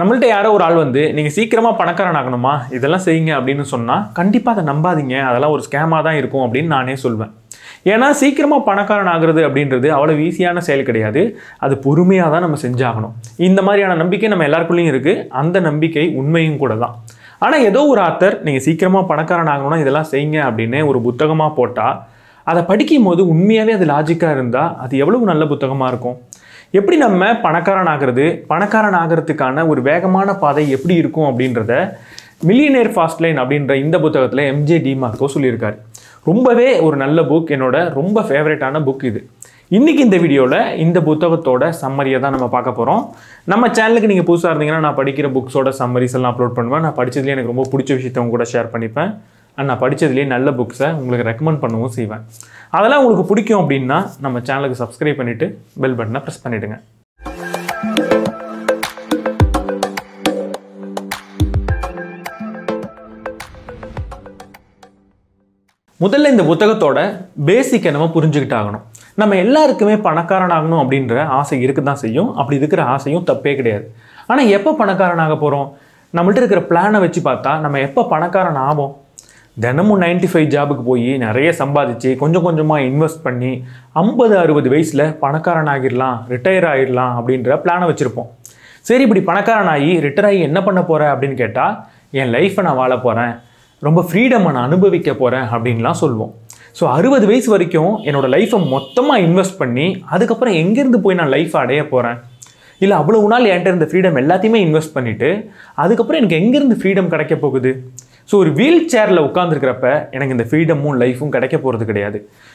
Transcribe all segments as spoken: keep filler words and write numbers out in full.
நம்மள்ட்ட யாரோ ஒரு ஆள் வந்து நீங்க சீக்கிரமா பணக்காரன் ஆகணுமா இதெல்லாம் செய்யுங்க அப்படினு சொன்னா கண்டிப்பா அத நம்பாதீங்க அதெல்லாம் ஒரு ஸ்கேமா தான் இருக்கும் அப்படினு நானே சொல்வேன் ஏனா சீக்கிரமா பணக்காரன் ஆகிறது அப்படிங்கிறது அவ்வளவு ஈஸியான செயல் கிடையாது அது பொறுமையா தான் நம்ம செஞ்சாகணும் இந்த மாதிரியான நம்பிக்கை நம்ம எல்லாருக்குள்ளயும் இருக்கு அந்த நம்பிக்கை உண்மையும் கூட தான் ஆனா ஏதோ ஒரு ஆத்தர் நீங்க சீக்கிரமா பணக்காரன் ஆகணும்னா இதெல்லாம் செய்யுங்க அப்படினே ஒரு புத்தகமா போட்டா அத படிக்கும்போது உண்மையாவே அது லாஜிக்கா இருந்தா அது எவ்வளவு நல்ல புத்தகமா இருக்கும் எப்படி நம்ம பணக்காரன் ஆகிறது பணக்காரன் ஆகிறதுக்கான ஒரு வேகமான பாதை எப்படி இருக்கும் அப்படிங்கறத மில்லியனேர் ஃபாஸ்ட் லைன் அப்படிங்கற இந்த புத்தகத்துல எம்ஜே டிமார்க்கோ சொல்லியிருக்காரு ரொம்பவே ஒரு நல்ல book என்னோட ரொம்ப ஃபேவரட்டான book இது இன்னைக்கு இந்த வீடியோல இந்த புத்தகத்தோட சம்மரியை தான் நம்ம பார்க்க போறோம் நம்ம சேனலுக்கு நீங்க புதுசா இருந்தீங்கன்னா நான் படிக்கிற booksோட summaries எல்லாம் அப்லோட் பண்ணுவேன் நான் படிச்சதுல எனக்கு ரொம்ப பிடிச்ச விஷயத்தை உங்க கூட ஷேர் பண்ணிப்பேன் நான் படிச்சதுல நல்ல books உங்களுக்கு ரெக்கமெண்ட் பண்ணவும் செய்வேன் அதெல்லாம் உங்களுக்கு பிடிக்கும் அப்படினா நம்ம சேனலுக்கு subscribe பண்ணிட்டு bell button-ஐ press பண்ணிடுங்க முதல்ல இந்த புத்தகத்தோட பேசிக் என்னமா புரிஞ்சிட்டாகணும் நம்ம எல்லாருக்குமே பணக்காரன் ஆகணும் அப்படிங்கற ஆசை இருக்கு தான் செய்யும் அப்படி இருக்குற ஆசையும் தப்பே கிடையாது ஆனா எப்ப பணக்காரன் ஆக போறோம் நம்மள்ட்ட இருக்கிற பிளானை வெச்சு பார்த்தா நம்ம எப்ப பணக்காரன் ஆவோம் தினமும் ninety-five ஜாபுக்கு போய் நிறைய சம்பாதிச்சி கொஞ்சம் கொஞ்சமா இன்வெஸ்ட் பண்ணி fifty sixty வயசுல பணக்காரன் ஆகிரலாம் ரிட்டயர் ஆகிரலாம் அப்படிங்கற பிளானை வச்சிருப்போம். சரி இப்படி பணக்காரன் ஆகி ரிட்டயர் ஆகி என்ன பண்ண போறே அப்படினு கேட்டா என் லைஃப நான் வாழ போறேன் ரொம்ப ஃப்ரீடமா நான் அனுபவிக்க போறேன் அப்படின்லாம் சொல்வோம். சோ sixty வயசு வரைக்கும் என்னோட லைஃபை மொத்தமா இன்வெஸ்ட் பண்ணி அதுக்கு அப்புறம் எங்க இருந்து போய் நான் லைஃப் அடைய போறேன் இல்ல அவ்வளவு நாள் என்கிட்ட இருந்த ஃப்ரீடம் எல்லாத்தையுமே இன்வெஸ்ட் பண்ணிட்டு அதுக்கு அப்புறம் எனக்கு எங்க இருந்து ஃப்ரீடம் கிடைக்க போகுது So, if you have a wheelchair, you can get freedom and life.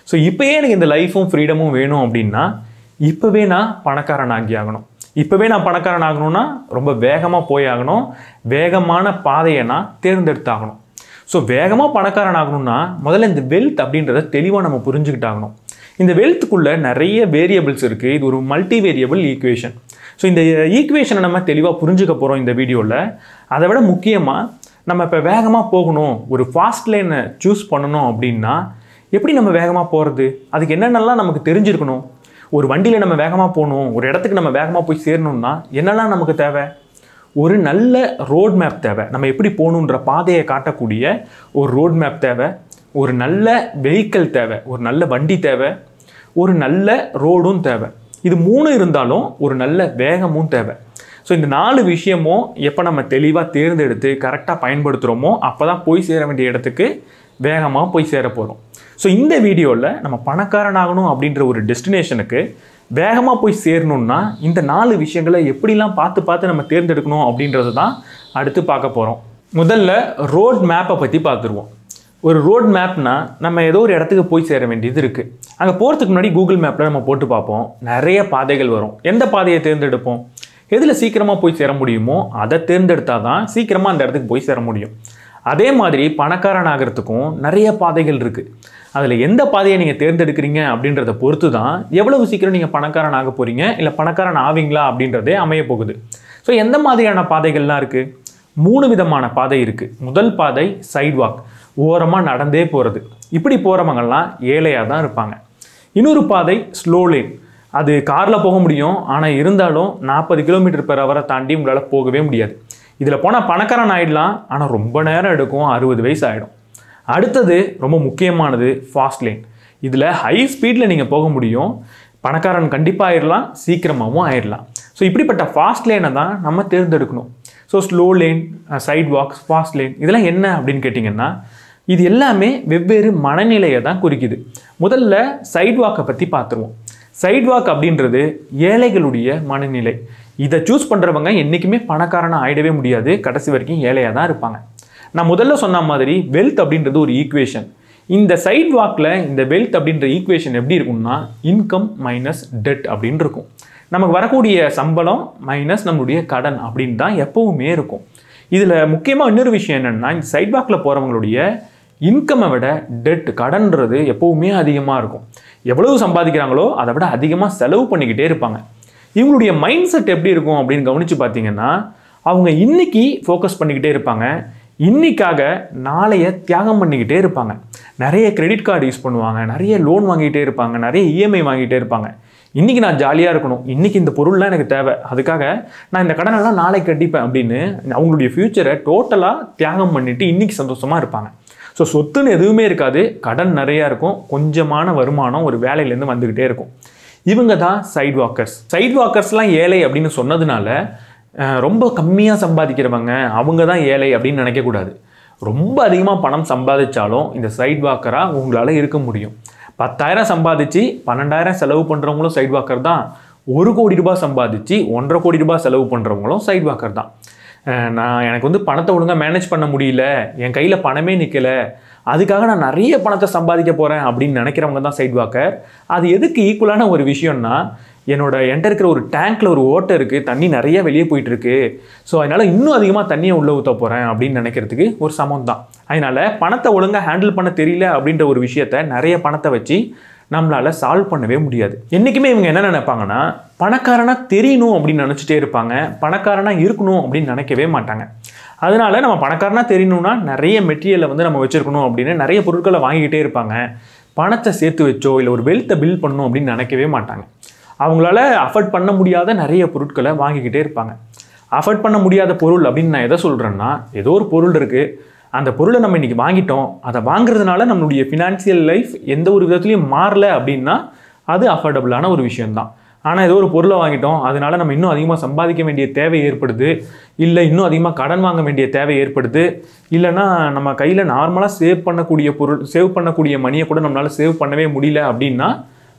So, if you have life and freedom, you now you can get Now, you can get a So, if you have a wealth, In the wealth, there are variables. This is a multivariable equation. So, in the equation, we will see in the video. That is the நம்ம இப்ப வேகமா போகணும் ஒரு fast லைனை choose பண்ணனும் அப்படினா எப்படி நம்ம வேகமா போறது அதுக்கு என்னன்னலாம் நமக்கு தெரிஞ்சிருக்கணும் ஒரு வண்டியில நம்ம வேகமா போணும் ஒரு இடத்துக்கு நம்ம வேகமா போய் சேரணும்னா என்னலாம் நமக்கு தேவை ஒரு நல்ல ரோட் மேப் தேவை நம்ம எப்படி போணும்ன்ற பாதையை காட்டக்கூடிய ஒரு ரோட் மேப் தேவை ஒரு நல்ல vehicle தேவை ஒரு நல்ல வண்டி தேவை ஒரு நல்ல ரோடும் தேவை இது மூணு இருந்தாலும் ஒரு நல்ல வேகமும் தேவை So, இந்த நாலு விஷயமோ எப்ப நம்ம தெளிவா தேர்ந்தெடுத்து கரெக்ட்டா பயன்படுத்துறோமோ அப்பதான் போய் சேர வேண்டிய இடத்துக்கு வேகமா போய் சேர போறோம். சோ இந்த வீடியோல நம்ம பணக்காரன் ஆகணும் அப்படிங்கற ஒரு டெஸ்டினேஷனுக்கு வேகமா போய் சேரணும்னா இந்த நாலு விஷயங்களை எப்படிலாம் பார்த்து பார்த்து நம்ம தேர்ந்தெடுக்கணும் அப்படின்றது தான் அடுத்து பார்க்க போறோம். முதல்ல ரோட் மேப்பை பத்தி பார்த்துருவோம். ஒரு ரோட் மேப்னா நம்ம ஏதோ ஒரு இடத்துக்கு போய் சேர வேண்டியது இருக்கு. அங்க போறதுக்கு முன்னாடி கூகுள் மேப்ல நம்ம போட்டு பார்ப்போம். நிறைய பாதைகள் வரும். எந்த பாதையை தேர்ந்தெடுப்போம்? எதுல சீக்கிரமா போய் சேர முடியுமோ அதை தேர்ந்தெடுத்தா தான் சீக்கிரமா அந்த இடத்துக்கு போய் சேர முடியும். அதே மாதிரி பணக்காரன் ஆகிறதுக்கும் நிறைய பாதைகள் இருக்கு. அதுல எந்த பாதையை நீங்க தேர்ந்தெடுக்கிறீங்க அப்படின்றத பொறுத்து தான் எவ்வளவு சீக்கிரம் நீங்க பணக்காரன் ஆக போறீங்க இல்ல பணக்காரன் ஆவீங்களா அப்படின்றதே அமைய போகுது. சோ எந்த மாதிரியான பாதைகள்லாம் இருக்கு? மூணு விதமான பாதை இருக்கு. முதல் பாதை சைடுவாக் ஓரமா நடந்தே போறது. இப்படி போறவங்க எல்லாம் ஏழையா தான் இருப்பாங்க. இன்னொரு பாதை ஸ்லோ லேன் அது கார்ல போக முடியும் ஆனா இருந்தாலும் forty kilometers per hour தாண்டி உங்களால போகவே முடியாது. இதல போனா பணக்காரன் ஆயிடலாம் ஆனா ரொம்ப நேரம் எடுக்கும் sixty வயசு ஆயிடும். அடுத்து ரொம்ப முக்கியமானது ஃபாஸ்ட் லைன். இதல ஹை ஸ்பீட்ல நீங்க போக முடியும். பணக்காரன் கண்டிப்பா ஆயிடலாம் சீக்கிரமாவும் ஆயிடலாம். சோ இப்படிப்பட்ட ஃபாஸ்ட் லைனை தான் நம்ம தேர்ந்தெடுக்கணும். So slow line, side walks, fast line இதெல்லாம் என்ன அப்படினு கேட்டிங்கன்னா இது எல்லாமே வெவ்வேறு மனநிலையை தான் குறிக்குது. முதல்ல சைடு வாக்க பத்தி பாத்துருவோம். Sidewalk அப்படின்றது ஏழைகளுடைய மனநிலை. இத चूஸ் பண்றவங்க என்னைக்குமே பணக்காரனா ஆயிடவே முடியாது. கடைசி வரைக்கும் ஏழையா தான் இருப்பாங்க. நான் முதல்ல சொன்ன மாதிரி wealth அப்படின்றது ஒரு ஈக்குவேஷன். இந்த சைடுவாக்ல இந்த wealth அப்படின்ற ஈக்குவேஷன் எப்படி இருக்கும்னா income minus debt அப்படினு இருக்கும். நமக்கு வரக்கூடிய சம்பளம் மைனஸ் நம்மளுடைய கடன் அப்படிን தான் எப்பவுமே இருக்கும். இதுல முக்கியமா இன்னொரு விஷயம் என்னன்னா இந்த சைடுவாக்ல போறவங்களுடைய இன்கம் விட debt கடன்றது எப்பவுமே அதிகமா இருக்கும். எவ்வளவு சம்பாதிக்கறாங்களோ அதை விட அதிகமா செலவு பண்ணிக்கிட்டே இருப்பாங்க. இவங்களுடைய மைண்ட் செட் எப்படி இருக்கும் அப்படினு கவனிச்சு பாத்தீங்கன்னா அவங்க இன்னைக்கு ஃபோக்கஸ் பண்ணிக்கிட்டே இருப்பாங்க. இன்னைக்காக நாளைய தியாகம் பண்ணிக்கிட்டே இருப்பாங்க. நிறைய கிரெடிட் கார்டு யூஸ் பண்ணுவாங்க, நிறைய லோன் வாங்கிட்டே இருப்பாங்க, நிறைய E M I வாங்கிட்டே இருப்பாங்க. இன்னைக்கு நான் ஜாலியா இருக்கணும், இன்னைக்கு இந்த பொருள்லாம் எனக்கு தேவை, அதுக்காக நான் இந்த கடனை எல்லாம் நாளைக்கு கட்டிப்பேன் அப்படின்னு அவங்களுடைய ஃபியூச்சரை டோட்டலா தியாகம் பண்ணிட்டு இன்னைக்கு சந்தோஷமா இருப்பாங்க. ஸோ சொத்துன்னு எதுவுமே இருக்காது, கடன் நிறையா இருக்கும், கொஞ்சமான வருமானம் ஒரு வேலையிலேருந்து வந்துக்கிட்டே இருக்கும். இவங்க தான் சைட் வாக்கர்ஸ். சைட் வாக்கர்ஸ்லாம் ஏழை அப்படின்னு சொன்னதுனால ரொம்ப கம்மியாக சம்பாதிக்கிறவங்க அவங்க தான் ஏழை அப்படின்னு நினைக்கக்கூடாது. ரொம்ப அதிகமாக பணம் சம்பாதிச்சாலும் இந்த சைட் வாக்கராக உங்களால் இருக்க முடியும். பத்தாயிரம் சம்பாதிச்சு பன்னெண்டாயிரம் செலவு பண்ணுறவங்களும் சைட் வாக்கர் தான். ஒரு கோடி ரூபாய் சம்பாதிச்சு ஒன்றரை கோடி ரூபாய் செலவு பண்ணுறவங்களும் சைட் வாக்கர் தான். நான் எனக்கு வந்து பணத்தை ஒழுங்காக மேனேஜ் பண்ண முடியல, என் கையில் பணமே நிற்கலை, அதுக்காக நான் நிறைய பணத்தை சம்பாதிக்க போகிறேன் அப்படின்னு நினைக்கிறவங்க தான் சைட் வாக்கர். அது எதுக்கு ஈக்குவலான ஒரு விஷயம்னா, என்னோட என்கிட்ட இருக்கிற ஒரு டேங்க்கில் ஒரு ஓட்டை இருக்குது, தண்ணி நிறைய வெளியே போயிட்டுருக்கு, ஸோ அதனால் இன்னும் அதிகமாக தண்ணியை உள்ளே ஊற்ற போகிறேன் அப்படின்னு நினைக்கிறதுக்கு ஒரு சமம் தான். அதனால் பணத்தை ஒழுங்காக ஹேண்டில் பண்ண தெரியல அப்படின்ற ஒரு விஷயத்தை நிறைய பணத்தை வச்சு நம்மளால் சால்வ் பண்ணவே முடியாது. என்றைக்குமே இவங்க என்ன நினைப்பாங்கன்னா, பணக்காரனாக தெரியணும் அப்படின்னு நினச்சிட்டே இருப்பாங்க, பணக்காரனாக இருக்கணும் அப்படின்னு நினைக்கவே மாட்டாங்க. அதனால நம்ம பணக்காரனாக தெரியணும்னா நிறைய மெட்டீரியலை வந்து நம்ம வச்சுருக்கணும் அப்படின்னு நிறைய பொருட்களை வாங்கிக்கிட்டே இருப்பாங்க. பணத்தை சேர்த்து வச்சோ இல்லை ஒரு வெல்த்தை பில்ட் பண்ணணும் அப்படின்னு நினைக்கவே மாட்டாங்க. அவங்களால அஃபோர்ட் பண்ண முடியாத நிறைய பொருட்களை வாங்கிக்கிட்டே இருப்பாங்க. அஃபோர்ட் பண்ண முடியாத பொருள் அப்படின்னு நான் எதை சொல்கிறேன்னா, ஏதோ ஒரு பொருள் இருக்குது, அந்த பொருளை நம்ம இன்றைக்கி வாங்கிட்டோம், அதை வாங்குறதுனால நம்மளுடைய ஃபினான்சியல் லைஃப் எந்த ஒரு விதத்துலையும் மாறலை அப்படின்னா அது அஃபோர்டபுளான ஒரு விஷயந்தான். ஆனால் ஏதோ ஒரு பொருளை வாங்கிட்டோம், அதனால் நம்ம இன்னும் அதிகமாக சம்பாதிக்க வேண்டிய தேவை ஏற்படுது, இல்லை இன்னும் அதிகமாக கடன் வாங்க வேண்டிய தேவை ஏற்படுது, இல்லைனா நம்ம கையில் நார்மலாக சேவ் பண்ணக்கூடிய பொருள் சேவ் பண்ணக்கூடிய மணியை கூட நம்மளால் சேவ் பண்ணவே முடியல அப்படின்னா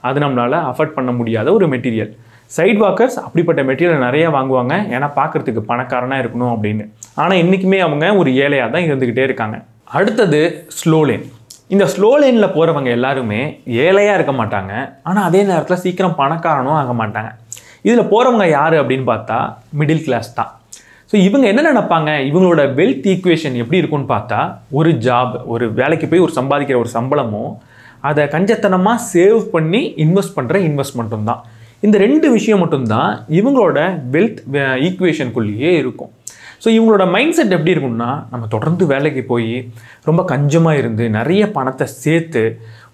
அது நம்மளால் அஃபோர்ட் பண்ண முடியாத ஒரு மெட்டீரியல். சைட் வாக்கர்ஸ் அப்படிப்பட்ட மெட்டீரியலை நிறையா வாங்குவாங்க, ஏன்னா பார்க்குறதுக்கு பணக்காரனாக இருக்கணும் அப்படின்னு. ஆனால் இன்றைக்குமே அவங்க ஒரு ஏழையாக தான் இருந்துக்கிட்டே இருக்காங்க. அடுத்தது ஸ்லோலேன். இந்த ஸ்லோ லைனில் போகிறவங்க எல்லாருமே ஏழையாக இருக்க மாட்டாங்க, ஆனால் அதே நேரத்தில் சீக்கிரம் பணக்காரனும் ஆக மாட்டாங்க. இதில் போகிறவங்க யார் அப்படின்னு பார்த்தா மிடில் கிளாஸ் தான். ஸோ இவங்க என்ன நினைப்பாங்க, இவங்களோட வெல்த் ஈக்குவேஷன் எப்படி இருக்குன்னு பார்த்தா, ஒரு ஜாப் ஒரு வேலைக்கு போய் ஒரு சம்பாதிக்கிற ஒரு சம்பளமும் அதை கஞ்சத்தனமாக சேவ் பண்ணி இன்வெஸ்ட் பண்ணுற இன்வெஸ்ட்மெண்ட்டும் தான். இந்த ரெண்டு விஷயம் மட்டும்தான் இவங்களோட வெல்த் ஈக்குவேஷனுக்குள்ளேயே இருக்கும். ஸோ இவங்களோட மைண்ட் செட் எப்படி இருக்கும்னா, நம்ம தொடர்ந்து வேலைக்கு போய் ரொம்ப கஞ்சமாக இருந்து நிறைய பணத்தை சேர்த்து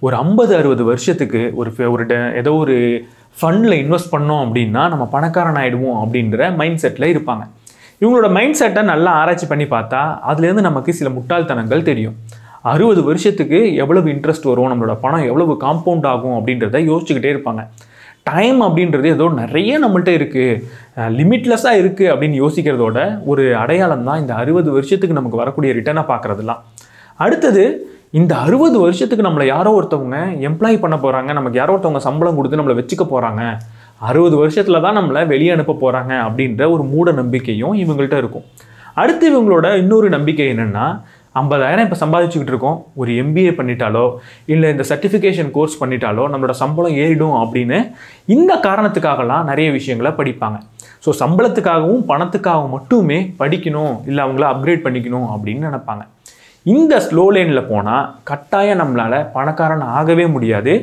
ஒரு ஐம்பது அறுபது வருஷத்துக்கு ஒரு ஒரு ஏதோ ஒரு ஃபண்டில் இன்வெஸ்ட் பண்ணோம் அப்படின்னா நம்ம பணக்காரன் ஆகிடுவோம் அப்படின்ற மைண்ட் செட்டில் இருப்பாங்க. இவங்களோட மைண்ட் செட்டை நல்லா ஆராய்ச்சி பண்ணி பார்த்தா அதுலேருந்து நமக்கு சில முட்டாள்தனங்கள் தெரியும். அறுபது வருஷத்துக்கு எவ்வளவு இன்ட்ரெஸ்ட் வரும், நம்மளோட பணம் எவ்வளவு காம்பவுண்ட் ஆகும் அப்படின்றத யோசிச்சுக்கிட்டே இருப்பாங்க. டைம் அப்படின்றது ஏதோ நிறைய நம்மள்கிட்ட இருக்குது, லிமிட்லெஸ்ஸாக இருக்குது அப்படின்னு யோசிக்கிறதோட ஒரு அடையாளம் தான் இந்த அறுபது வருஷத்துக்கு நமக்கு வரக்கூடிய ரிட்டர்னை பார்க்குறதுலாம். அடுத்தது, இந்த அறுபது வருஷத்துக்கு நம்மளை யாரோ ஒருத்தவங்க எம்ப்ளாய் பண்ண போகிறாங்க, நமக்கு யாரோ ஒருத்தவங்க சம்பளம் கொடுத்து நம்மளை வச்சுக்க போகிறாங்க, அறுபது வருஷத்தில் தான் நம்மளை வெளியே அனுப்ப போகிறாங்க அப்படின்ற ஒரு மூட நம்பிக்கையும் இவங்கள்ட்ட இருக்கும். அடுத்து இவங்களோட இன்னொரு நம்பிக்கை என்னென்னா, ஐம்பதாயிரம் இப்போ சம்பாதிச்சுக்கிட்டு இருக்கோம், ஒரு எம்பிஏ பண்ணிட்டாலோ இல்லை இந்த சர்டிஃபிகேஷன் கோர்ஸ் பண்ணிட்டாலோ நம்மளோட சம்பளம் ஏறிடும் அப்படின்னு இந்த காரணத்துக்காகலாம் நிறைய விஷயங்களை படிப்பாங்க. ஸோ சம்பளத்துக்காகவும் பணத்துக்காகவும் மட்டுமே படிக்கணும், இல்லை அவங்கள அப்கிரேட் பண்ணிக்கணும் அப்படின்னு நினைப்பாங்க. இந்த ஸ்லோ லைனில் போனால் கட்டாயம் நம்மளால் பணக்காரன் ஆகவே முடியாது.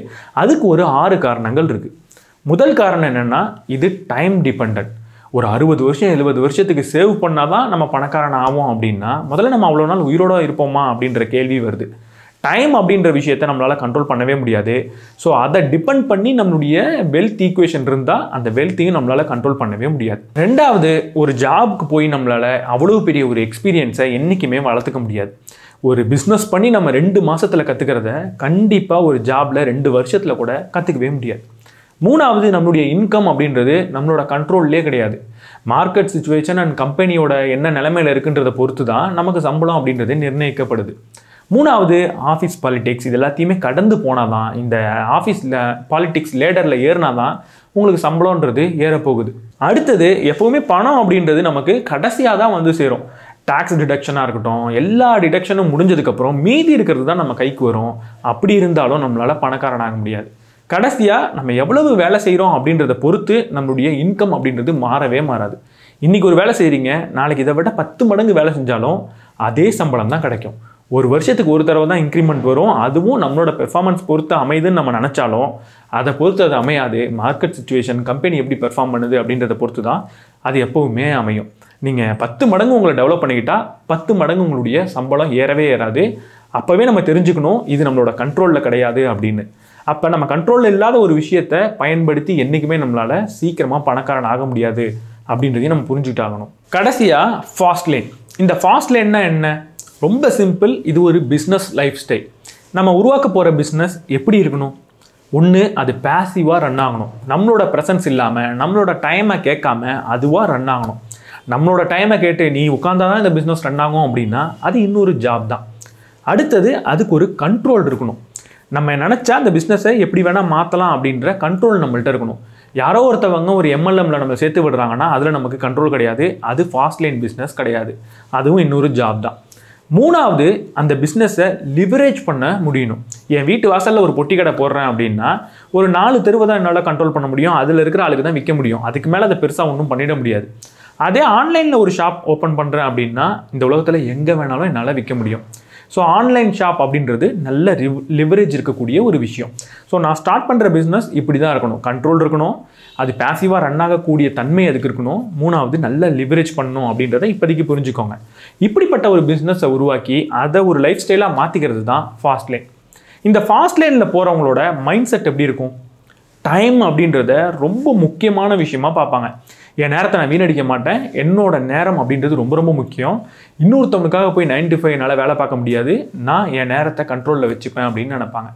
அதுக்கு ஒரு ஆறு காரணங்கள் இருக்குது. முதல் காரணம் என்னென்னா, இது டைம் டிபெண்ட். ஒரு அறுபது வருஷம் எழுபது வருஷத்துக்கு சேவ் பண்ணால் தான் நம்ம பணக்காரன் ஆகும் அப்படின்னா முதல்ல நம்ம அவ்வளோ நாள் உயிரோட இருப்போமா அப்படின்ற கேள்வி வருது. டைம் அப்படின்ற விஷயத்தை நம்மளால் கண்ட்ரோல் பண்ணவே முடியாது. ஸோ அதை டிபெண்ட் பண்ணி நம்மளுடைய வெல்த் ஈக்குவேஷன் இருந்தால் அந்த வெல்த்தையும் நம்மளால் கண்ட்ரோல் பண்ணவே முடியாது. ரெண்டாவது, ஒரு ஜாபுக்கு போய் நம்மளால் அவ்வளோ பெரிய ஒரு எக்ஸ்பீரியன்ஸை என்றைக்குமே வளர்த்துக்க முடியாது. ஒரு பிஸ்னஸ் பண்ணி நம்ம ரெண்டு மாதத்தில் கற்றுக்கிறத கண்டிப்பாக ஒரு ஜாபில் ரெண்டு வருஷத்தில் கூட கற்றுக்கவே முடியாது. மூணாவது, நம்மளுடைய இன்கம் அப்படின்றது நம்மளோட கண்ட்ரோல்லே கிடையாது. மார்க்கெட் சுச்சுவேஷன் அண்ட் கம்பெனியோட என்ன நிலைமையில் இருக்குன்றதை பொறுத்து தான் நமக்கு சம்பளம் அப்படின்றது நிர்ணயிக்கப்படுது. மூணாவது, ஆஃபீஸ் பாலிடிக்ஸ். இது எல்லாத்தையுமே கடந்து போனால் தான், இந்த ஆஃபீஸில் பாலிடிக்ஸ் லேடரில் ஏறினா தான் உங்களுக்கு சம்பளம்ன்றது ஏறப்போகுது. அடுத்தது, எப்போவுமே பணம் அப்படின்றது நமக்கு கடைசியாக தான் வந்து சேரும். டேக்ஸ் டிடக்ஷனாக இருக்கட்டும், எல்லா டிடக்ஷனும் முடிஞ்சதுக்கப்புறம் மீதி இருக்கிறது தான் நம்ம கைக்கு வரும். அப்படி இருந்தாலும் நம்மளால் பணக்காரனாக முடியாது. கடைசியாக நம்ம எவ்வளவு வேலை செய்கிறோம் அப்படின்றத பொறுத்து நம்மளுடைய இன்கம் அப்படின்றது மாறவே மாறாது. இன்றைக்கி ஒரு வேலை செய்கிறீங்க, நாளைக்கு இதை விட பத்து மடங்கு வேலை செஞ்சாலும் அதே சம்பளம் தான் கிடைக்கும். ஒரு வருஷத்துக்கு ஒரு தடவை தான் இன்க்ரிமெண்ட் வரும், அதுவும் நம்மளோட பெர்ஃபார்மன்ஸ் பொறுத்து அமைதுன்னு நம்ம நினச்சாலும் அதை பொறுத்து அது அமையாது. மார்க்கெட் சுச்சுவேஷன், கம்பெனி எப்படி பெர்ஃபார்ம் பண்ணுது அப்படின்றத பொறுத்து தான் அது எப்போவுமே அமையும். நீங்கள் பத்து மடங்கு உங்களை டெவலப் பண்ணிக்கிட்டால் பத்து மடங்கு உங்களுடைய சம்பளம் ஏறவே ஏறாது. அப்போவே நம்ம தெரிஞ்சுக்கணும் இது நம்மளோட கண்ட்ரோலில் கிடையாது அப்படின்னு. அப்ப நம்ம கண்ட்ரோல்ல இல்லாத ஒரு விஷயத்தை பயன்படுத்தி என்னைக்குமே நம்மளால சீக்கிரமா பணக்காரன் ஆக முடியாது அப்படின்றதை நம்ம புரிஞ்சிட்டாகணும். கடைசியா ஃபாஸ்ட் லேன். இந்த ஃபாஸ்ட் லேன்னா என்ன? ரொம்ப சிம்பிள். இது ஒரு பிஸ்னஸ் லைஃப் ஸ்டைல். நம்ம உருவாக்க போற பிஸ்னஸ் எப்படி இருக்கணும்? ஒன்று, அது பேசிவாக ரன் ஆகணும். நம்மளோட ப்ரெசன்ஸ் இல்லாமல் நம்மளோட டைமை கேட்காம அதுவாக ரன் ஆகணும். நம்மளோட டைமை கேட்டு நீ உட்காந்தா தான் இந்த பிஸ்னஸ் ரன் ஆகும் அப்படின்னா அது இன்னொரு ஜாப் தான். அடுத்தது, அதுக்கு ஒரு கண்ட்ரோல் இருக்கணும். நம்ம நினச்சா அந்த பிஸ்னஸை எப்படி வேணால் மாற்றலாம் அப்படின்ற கண்ட்ரோல் நம்மள்கிட்ட இருக்கணும். யாரோ ஒருத்தவங்க ஒரு எம்எல்எம்மில் நம்மளை சேர்த்து விடுறாங்கன்னா அதில் நமக்கு கண்ட்ரோல் கிடையாது. அது ஃபாஸ்ட் லைன் பிஸ்னஸ் கிடையாது. அதுவும் இன்னொரு ஜாப் தான். மூணாவது, அந்த பிஸ்னஸை லிவரேஜ் பண்ண முடியணும். என் வீட்டு வாசலில் ஒரு பொட்டி கடை போடுறேன் அப்படின்னா ஒரு நாலு தெருவை தான் என்னால் கண்ட்ரோல் பண்ண முடியும். அதில் இருக்கிற ஆளுக்கு தான் விற்க முடியும். அதுக்கு மேலே அதை பெருசாக ஒன்றும் பண்ணிட முடியாது. அதே ஆன்லைனில் ஒரு ஷாப் ஓப்பன் பண்ணுறேன் அப்படின்னா இந்த உலகத்தில் எங்கே வேணாலும் என்னால் விற்க முடியும். ஸோ ஆன்லைன் ஷாப் அப்படின்றது நல்ல ரிவ் லிவரேஜ் இருக்கக்கூடிய ஒரு விஷயம். ஸோ நான் ஸ்டார்ட் பண்ணுற பிஸ்னஸ் இப்படி தான் இருக்கணும். கண்ட்ரோல் இருக்கணும், அது பேசிவாக ரன் ஆகக்கூடிய தன்மை அதுக்கு இருக்கணும். மூணாவது, நல்ல லிவரேஜ் பண்ணணும் அப்படின்றத இப்போதைக்கு புரிஞ்சுக்கோங்க. இப்படிப்பட்ட ஒரு பிஸ்னஸை உருவாக்கி அதை ஒரு லைஃப் ஸ்டைலாக மாற்றிக்கிறது தான் ஃபாஸ்ட் லைன். இந்த ஃபாஸ்ட் லைனில் போகிறவங்களோட மைண்ட் செட் எப்படி இருக்கும்? டைம் அப்படின்றத ரொம்ப முக்கியமான விஷயமாக பார்ப்பாங்க. என் நேரத்தை நான் வீணடிக்க மாட்டேன். என்னோட நேரம் அப்படின்றது ரொம்ப ரொம்ப முக்கியம். இன்னொருத்தவனுக்காக போய் நைன் டு ஃபைவ் என்னால் வேலை பார்க்க முடியாது. நான் என் நேரத்தை கண்ட்ரோலில் வச்சுப்பேன் அப்படின்னு நினைப்பாங்க.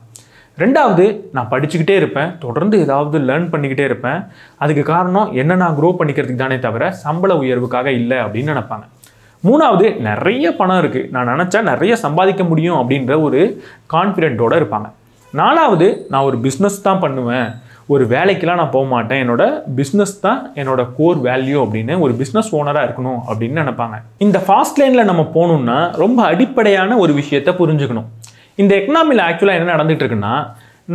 ரெண்டாவது, நான் படிச்சுக்கிட்டே இருப்பேன், தொடர்ந்து ஏதாவது லேர்ன் பண்ணிக்கிட்டே இருப்பேன். அதுக்கு காரணம் என்ன, நான் க்ரோ பண்ணிக்கிறதுக்கு தானே தவிர சம்பள உயர்வுக்காக இல்லை அப்படின்னு நினைப்பாங்க. மூணாவது, நிறைய பணம் இருக்குது, நான் நினச்சா நிறைய சம்பாதிக்க முடியும் அப்படின்ற ஒரு கான்ஃபிடென்ட்டோடு இருப்பாங்க. நாலாவது, நான் ஒரு பிஸ்னஸ் தான் பண்ணுவேன், ஒரு வேலைக்கெலாம் நான் போக மாட்டேன், என்னோட பிஸ்னஸ் தான் என்னோட கோர் வேல்யூ அப்படின்னு ஒரு பிஸ்னஸ் ஓனராக இருக்கணும் அப்படின்னு நினைப்பாங்க. இந்த ஃபாஸ்ட் லைனில் நம்ம போகணுன்னா ரொம்ப அடிப்படையான ஒரு விஷயத்தை புரிஞ்சுக்கணும். இந்த எக்கனாமியில் ஆக்சுவலாக என்ன நடந்துகிட்டு இருக்குன்னா,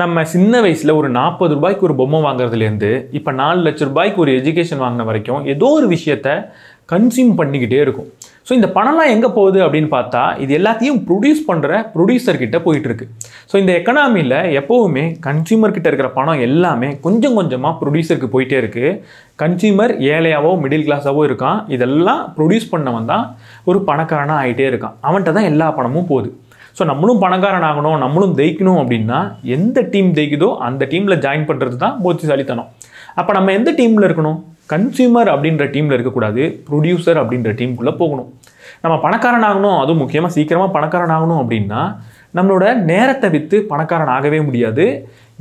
நம்ம சின்ன வயசில் ஒரு நாற்பது ரூபாய்க்கு ஒரு பொம்மை வாங்குறதுலேருந்து இப்போ நாலு லட்ச ரூபாய்க்கு ஒரு எஜுகேஷன் வாங்கின வரைக்கும் ஏதோ ஒரு விஷயத்தை கன்சியூம் பண்ணிக்கிட்டே இருக்கும். ஸோ இந்த பணம்லாம் எங்கே போகுது அப்படின்னு பார்த்தா இது எல்லாத்தையும் ப்ரொடியூஸ் பண்ணுற ப்ரொடியூசர்கிட்ட போயிட்டுருக்கு. ஸோ இந்த எக்கனாமியில் எப்போவுமே கன்சியூமர்கிட்ட இருக்கிற பணம் எல்லாமே கொஞ்சம் கொஞ்சமாக ப்ரொடியூசருக்கு போயிட்டே இருக்குது. கன்சியூமர் ஏழையாவோ மிடில் கிளாஸாவோ இருக்கான். இதெல்லாம் ப்ரொடியூஸ் பண்ணவன் தான் ஒரு பணக்காரனாக ஆகிட்டே இருக்கான். அவன்கிட்ட தான் எல்லா பணமும் போகுது. ஸோ நம்மளும் பணக்காரன் ஆகணும், நம்மளும் ஜெயிக்கணும் அப்படின்னா எந்த டீம் ஜெயிக்குதோ அந்த டீமில் ஜாயின் பண்ணுறது தான் புத்திசாலித்தனம். அப்போ நம்ம எந்த டீமில் இருக்கணும்? கன்சியூமர் அப்படின்ற டீமில் இருக்கக்கூடாது, ப்ரொடியூசர் அப்படின்ற டீமுக்குள்ளே போகணும். நம்ம பணக்காரன் ஆகணும், அதுவும் முக்கியமாக சீக்கிரமாக பணக்காரன் ஆகணும் அப்படின்னா நம்மளோட நேரத்தை விற்று பணக்காரன் ஆகவே முடியாது.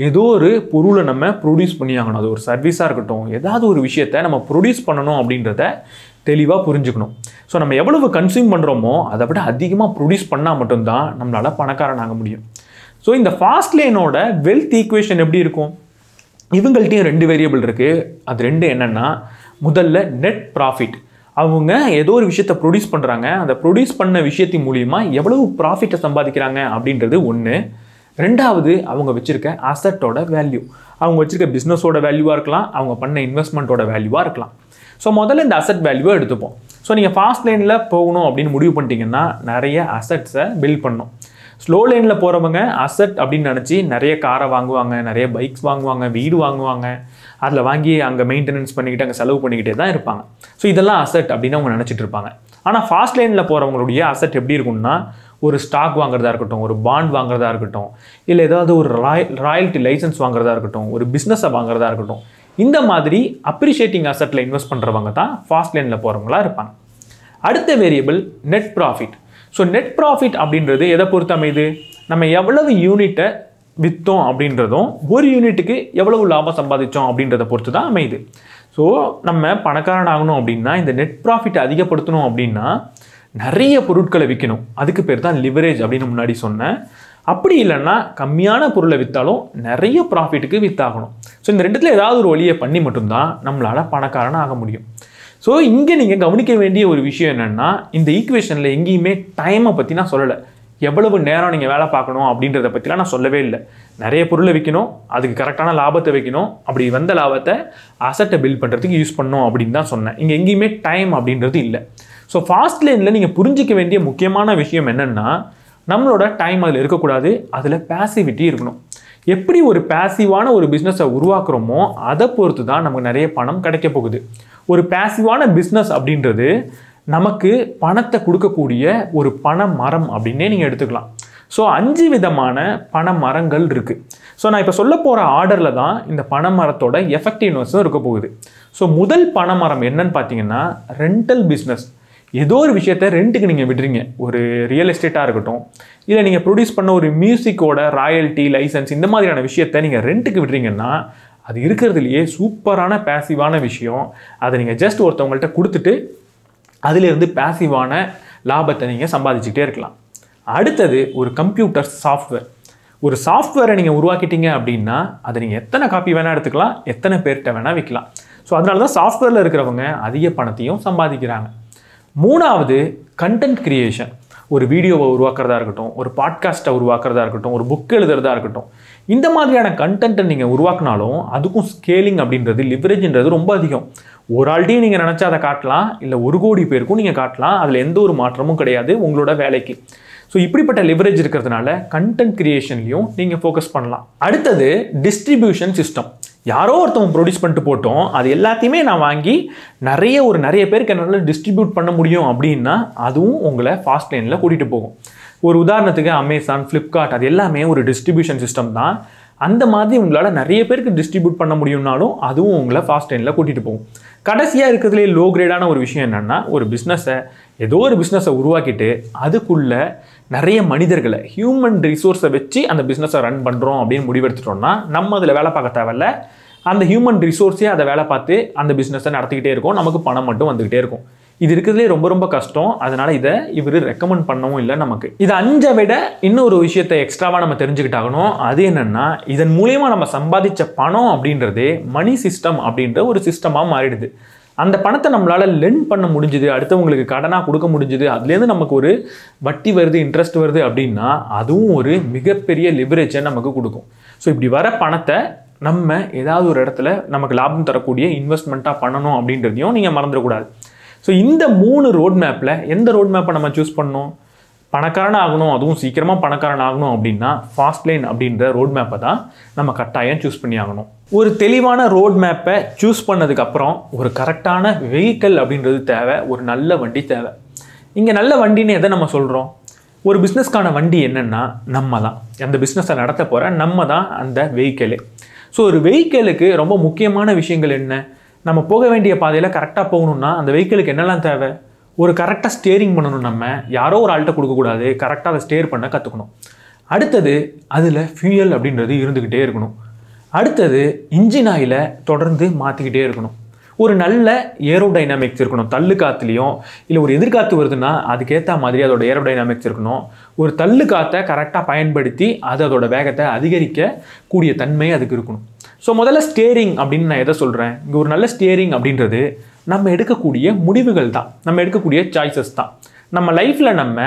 ஏதோ ஒரு பொருளை நம்ம ப்ரொடியூஸ் பண்ணி ஆகணும். அது ஒரு சர்வீஸாக இருக்கட்டும், ஏதாவது ஒரு விஷயத்தை நம்ம ப்ரொடியூஸ் பண்ணணும் அப்படின்றத தெளிவாக புரிஞ்சுக்கணும். ஸோ நம்ம எவ்வளவு கன்சியூம் பண்ணுறோமோ அதை விட அதிகமாக ப்ரொடியூஸ் பண்ணால் மட்டும்தான் நம்மளால் பணக்காரன் ஆக முடியும். ஸோ இந்த ஃபாஸ்ட் லைனோட வெல்த் ஈக்குவேஷன் எப்படி இருக்கும்? இவங்கள்ட்டையும் ரெண்டு வேரியபிள் இருக்குது. அது ரெண்டு என்னென்னா, முதல்ல நெட் ப்ராஃபிட். அவங்க ஏதோ ஒரு விஷயத்தை ப்ரொடியூஸ் பண்ணுறாங்க, அந்த ப்ரொடியூஸ் பண்ண விஷயத்தின் மூலிமா எவ்வளவு ப்ராஃபிட்டை சம்பாதிக்கிறாங்க அப்படின்றது ஒன்று. ரெண்டாவது, அவங்க வச்சுருக்க அசட்டோட வேல்யூ. அவங்க வச்சுருக்க பிஸ்னஸோட வேல்யூவாக இருக்கலாம், அவங்க பண்ண இன்வெஸ்ட்மெண்ட்டோட வேல்யூவாக இருக்கலாம். ஸோ முதல்ல இந்த அசட் வேல்யூவை எடுத்துப்போம். ஸோ நீங்கள் ஃபாஸ்ட் லைனில் போகணும் அப்படின்னு முடிவு பண்ணிட்டீங்கன்னா நிறைய அசட்ஸை பில்ட் பண்ணணும். ஸ்லோ லைனில் போகிறவங்க அசட் அப்படின்னு நினச்சி நிறைய காரை வாங்குவாங்க, நிறைய பைக்ஸ் வாங்குவாங்க, வீடு வாங்குவாங்க. அதில் வாங்கி அங்கே மெயின்டெனன்ஸ் பண்ணிக்கிட்டு அங்கே செலவு பண்ணிக்கிட்டே தான் இருப்பாங்க. ஸோ இதெல்லாம் அசட் அப்படின்னு அவங்க நினச்சிட்டு இருப்பாங்க. ஆனால் ஃபாஸ்ட் லைனில் போகிறவங்களுடைய அசட் எப்படி இருக்குன்னா, ஒரு ஸ்டாக் வாங்குறதா இருக்கட்டும், ஒரு பாண்ட் வாங்குறதா இருக்கட்டும், இல்லை ஏதாவது ஒரு ராய் ராயல்ட்டி லைசன்ஸ் வாங்குறதா இருக்கட்டும், ஒரு பிஸ்னஸை வாங்குறதா இருக்கட்டும், இந்த மாதிரி அப்ரிஷியேட்டிங் அசட்டில் இன்வெஸ்ட் பண்ணுறவங்க தான் ஃபாஸ்ட் லைனில் போகிறவங்களா இருப்பாங்க. அடுத்த variable net profit. So net profit அப்படின்றது எதை பொறுத்தமைது? நம்ம எவ்வளவு யூனிட்டை விற்றோம் அப்படின்றதும் ஒரு யூனிட்டுக்கு எவ்வளவு லாபம் சம்பாதிச்சோம் அப்படின்றத பொறுத்து தான் அமையுது. ஸோ நம்ம பணக்காரன் ஆகணும் அப்படின்னா இந்த நெட் ப்ராஃபிட்டை அதிகப்படுத்தணும் அப்படின்னா நிறைய பொருட்களை விற்கணும். அதுக்கு பேர் தான் லிவரேஜ் அப்படின்னு முன்னாடி சொன்னேன். அப்படி இல்லைன்னா கம்மியான பொருளை விற்றாலும் நிறைய ப்ராஃபிட்டுக்கு விற்றாகணும். ஸோ இந்த ரெண்டுத்தில் ஏதாவது ஒரு வழியை பண்ணி மட்டும்தான் நம்மளால் பணக்காரன் ஆக முடியும். ஸோ இங்கே நீங்கள் கவனிக்க வேண்டிய ஒரு விஷயம் என்னென்னா, இந்த ஈக்குவேஷனில் எங்கேயுமே டைமை பற்றி நான் சொல்லலை, எவ்வளவு நேரம் நீங்கள் வேலை பார்க்கணும் அப்படின்றத பற்றிலாம் நான் சொல்லவே இல்லை. நிறைய பொருளை விற்கணும், அதுக்கு கரெக்டான லாபத்தை வைக்கணும், அப்படி வந்த லாபத்தை அசட்டை பில்ட் பண்ணுறதுக்கு யூஸ் பண்ணணும் அப்படின்னு தான் சொன்னேன். இங்கே எங்கேயுமே டைம் அப்படின்றது இல்லை. ஸோ ஃபாஸ்ட் லைனில் நீங்கள் புரிஞ்சிக்க வேண்டிய முக்கியமான விஷயம் என்னென்னா, நம்மளோட டைம் அதில் இருக்கக்கூடாது, அதில் பேசிவிட்டி இருக்கணும். எப்படி ஒரு பேசிவான ஒரு பிஸ்னஸை உருவாக்குறோமோ அதை பொறுத்து தான் நமக்கு நிறைய பணம் கிடைக்க போகுது. ஒரு பேசிவான பிஸ்னஸ் அப்படின்றது நமக்கு பணத்தை கொடுக்கக்கூடிய ஒரு பண மரம் அப்படின்னே நீங்கள் எடுத்துக்கலாம். So அஞ்சு விதமான பண மரங்கள் இருக்கு. So நான் இப்ப சொல்ல போற ஆர்டர்ல தான் இந்த பண மரத்தோட எஃபெக்டிவ்னஸ் இருக்க போகுது. So முதல் பண மரம் என்னன்னு பாத்தீங்கன்னா ரெண்டல் பிசினஸ். ஏதோ ஒரு விஷயத்தை ரெண்டுக்கு நீங்க விடுறீங்க. ஒரு ரியல் எஸ்டேட்டா இருக்கட்டும் இல்ல நீங்க ப்ரொடியூஸ் பண்ண ஒரு மியூசிக்கோட ராயல்டி லைசென்ஸ் இந்த மாதிரியான விஷயத்தை நீங்க ரெண்டுக்கு விடுறீங்கன்னா அது இருக்குறதுலயே சூப்பரான பாசிவான விஷயம். அது நீங்க ஜஸ்ட் ஒருத்தவங்கள்ட்ட கொடுத்துட்டு அதிலே இருந்து பாசிவான லாபத்தை நீங்க சம்பாதிச்சிட்டே இருக்கலாம். அடுத்து ஒரு கம்ப்யூட்டர் சாஃப்ட்வேர். ஒரு சாஃப்ட்வேரை நீங்க உருவாக்கிட்டீங்க அப்படினா அதை நீங்க எத்தனை காப்பி வேணா எடுத்துக்கலாம், எத்தனை பேர்ட்ட வேணா விக்கலாம். சோ அதனால தான் சாஃப்ட்வேர்ல இருக்குறவங்க அதிக பணத்தையும் சம்பாதிக்கறாங்க. மூணாவது கண்டென்ட் கிரியேஷன். ஒரு வீடியோவை உருவாக்குறதா இருக்கட்டும், ஒரு பாட்காஸ்ட்டை உருவாக்குறதா இருக்கட்டும், ஒரு புக் எழுதுறதா இருக்கட்டும், இந்த மாதிரியான கண்டென்ட்டை நீங்கள் உருவாக்கினாலும் அதுக்கும் ஸ்கேலிங் அப்படின்றது லிவரேஜ்ன்றது ரொம்ப அதிகம். ஒரு ஆள்டையும் நீங்கள் நினச்சா அதை காட்டலாம், இல்லை ஒரு கோடி பேருக்கும் நீங்கள் காட்டலாம். அதில் எந்த ஒரு மாற்றமும் கிடையாது உங்களோட வேலைக்கு. ஸோ இப்படிப்பட்ட லிவரேஜ் இருக்கிறதுனால கண்டென்ட் கிரியேஷன்லையும் நீங்கள் ஃபோக்கஸ் பண்ணலாம். அடுத்தது டிஸ்ட்ரிபியூஷன் சிஸ்டம். யாரோ ஒருத்தவங்க ப்ரொடியூஸ் பண்ணிட்டு போட்டோம் அது எல்லாத்தையுமே நான் வாங்கி நிறைய ஒரு நிறைய பேருக்கு என்னால் டிஸ்ட்ரிபியூட் பண்ண முடியும் அப்படின்னா அதுவும் உங்களை ஃபாஸ்ட் லைனில் கூட்டிகிட்டு போகும். ஒரு உதாரணத்துக்கு அமேசான், ஃப்ளிப்கார்ட் அது எல்லாமே ஒரு டிஸ்ட்ரிபியூஷன் சிஸ்டம் தான். அந்த மாதிரி உங்களால் நிறைய பேருக்கு டிஸ்ட்ரிபியூட் பண்ண முடியும்னாலும் அதுவும் உங்களை ஃபாஸ்ட் லைனில் கூட்டிகிட்டு போகும். கடைசியாக இருக்கிறதுலே லோ கிரேடான ஒரு விஷயம் என்னென்னா ஒரு பிஸ்னஸை ஏதோ ஒரு பிஸ்னஸை உருவாக்கிட்டு அதுக்குள்ளே நிறைய மனிதர்களை ஹியூமன் ரிசோர்ஸை வச்சு அந்த பிஸ்னஸை ரன் பண்ணுறோம் அப்படின்னு முடிவெடுத்துட்டோம்னா நம்ம அதில் வேலை பார்க்க தேவையில்ல. அந்த ஹியூமன் ரிசோர்ஸே அதை வேலை பார்த்து அந்த பிஸ்னஸை நடத்திக்கிட்டே இருக்கும், நமக்கு பணம் மட்டும் வந்துக்கிட்டே இருக்கும். இது இருக்கிறதுலே ரொம்ப ரொம்ப கஷ்டம். அதனால் இதை இவர் ரெக்கமெண்ட் பண்ணவும் இல்லை நமக்கு. இது அஞ்சை விட இன்னொரு விஷயத்தை எக்ஸ்ட்ராவாக நம்ம தெரிஞ்சுக்கிட்டாகணும். அது என்னென்னா இதன் மூலயமா நம்ம சம்பாதிச்ச பணம் அப்படின்றதே மணி சிஸ்டம் அப்படின்ற ஒரு சிஸ்டமாக மாறிடுது. அந்த பணத்தை நம்மளால் லென் பண்ண முடிஞ்சுது, அடுத்தவங்களுக்கு கடனாக கொடுக்க முடிஞ்சுது, அதுலேருந்து நமக்கு ஒரு வட்டி வருது, இன்ட்ரெஸ்ட் வருது அப்படின்னா அதுவும் ஒரு மிகப்பெரிய லிவரேஜை நமக்கு கொடுக்கும். ஸோ இப்படி வர பணத்தை நம்ம ஏதாவது ஒரு இடத்துல நமக்கு லாபம் தரக்கூடிய இன்வெஸ்ட்மெண்ட்டாக பண்ணணும் அப்படின்றதையும் நீங்கள் மறந்துடக்கூடாது. ஸோ இந்த மூணு ரோட் மேப்பில் எந்த ரோட் மேப்பை நம்ம சூஸ் பண்ணணும்? பணக்காரன் ஆகணும், அதுவும் சீக்கிரமாக பணக்காரன் ஆகணும் அப்படின்னா ஃபாஸ்ட் லைன் அப்படின்ற ரோட் மேப்பை தான் நம்ம கட்டாயம் சூஸ் பண்ணி ஆகணும். ஒரு தெளிவான ரோட் மேப்பை சூஸ் பண்ணதுக்கப்புறம் ஒரு கரெக்டான வெஹிக்கல் அப்படின்றது தேவை, ஒரு நல்ல வண்டி தேவை. இங்கே நல்ல வண்டின்னு எதை நம்ம சொல்கிறோம்? ஒரு பிஸ்னஸ்க்கான வண்டி என்னென்னா நம்ம தான் அந்த பிஸ்னஸை நடத்த போகிற நம்ம தான் அந்த வெஹிக்கலு. ஸோ ஒரு வெஹிக்கலுக்கு ரொம்ப முக்கியமான விஷயங்கள் என்ன? நம்ம போக வேண்டிய பாதையில் கரெக்டாக போகணுன்னா அந்த வெஹிக்கிளுக்கு என்னெல்லாம் தேவை? ஒரு கரெக்டாக ஸ்டேரிங் பண்ணணும், நம்ம யாரோ ஒரு ஆள்கிட்ட கொடுக்கக்கூடாது, கரெக்டாக அதை ஸ்டேர் பண்ண கற்றுக்கணும். அடுத்தது அதில் ஃபியூயல் அப்படின்றது இருந்துக்கிட்டே இருக்கணும். அடுத்தது இன்ஜின் ஆயிலை தொடர்ந்து மாற்றிக்கிட்டே இருக்கணும். ஒரு நல்ல ஏரோடைனாமிக்ஸ் இருக்கணும். தள்ளு காற்றுலையும் இல்லை ஒரு எதிர்காற்று வருதுன்னா அதுக்கேற்ற மாதிரி அதோட ஏரோடைனாமிக்ஸ் இருக்கணும். ஒரு தள்ளு காற்றை கரெக்டாக பயன்படுத்தி அது அதோட வேகத்தை அதிகரிக்க கூடிய தன்மை அதுக்கு இருக்கணும். ஸோ முதல்ல ஸ்டேரிங் அப்படின்னு நான் எதை சொல்கிறேன்? இங்கே ஒரு நல்ல ஸ்டேரிங் அப்படின்றது நம்ம எடுக்கக்கூடிய முடிவுகள் தான், நம்ம எடுக்கக்கூடிய சாய்ஸஸ் தான். நம்ம லைஃப்பில் நம்ம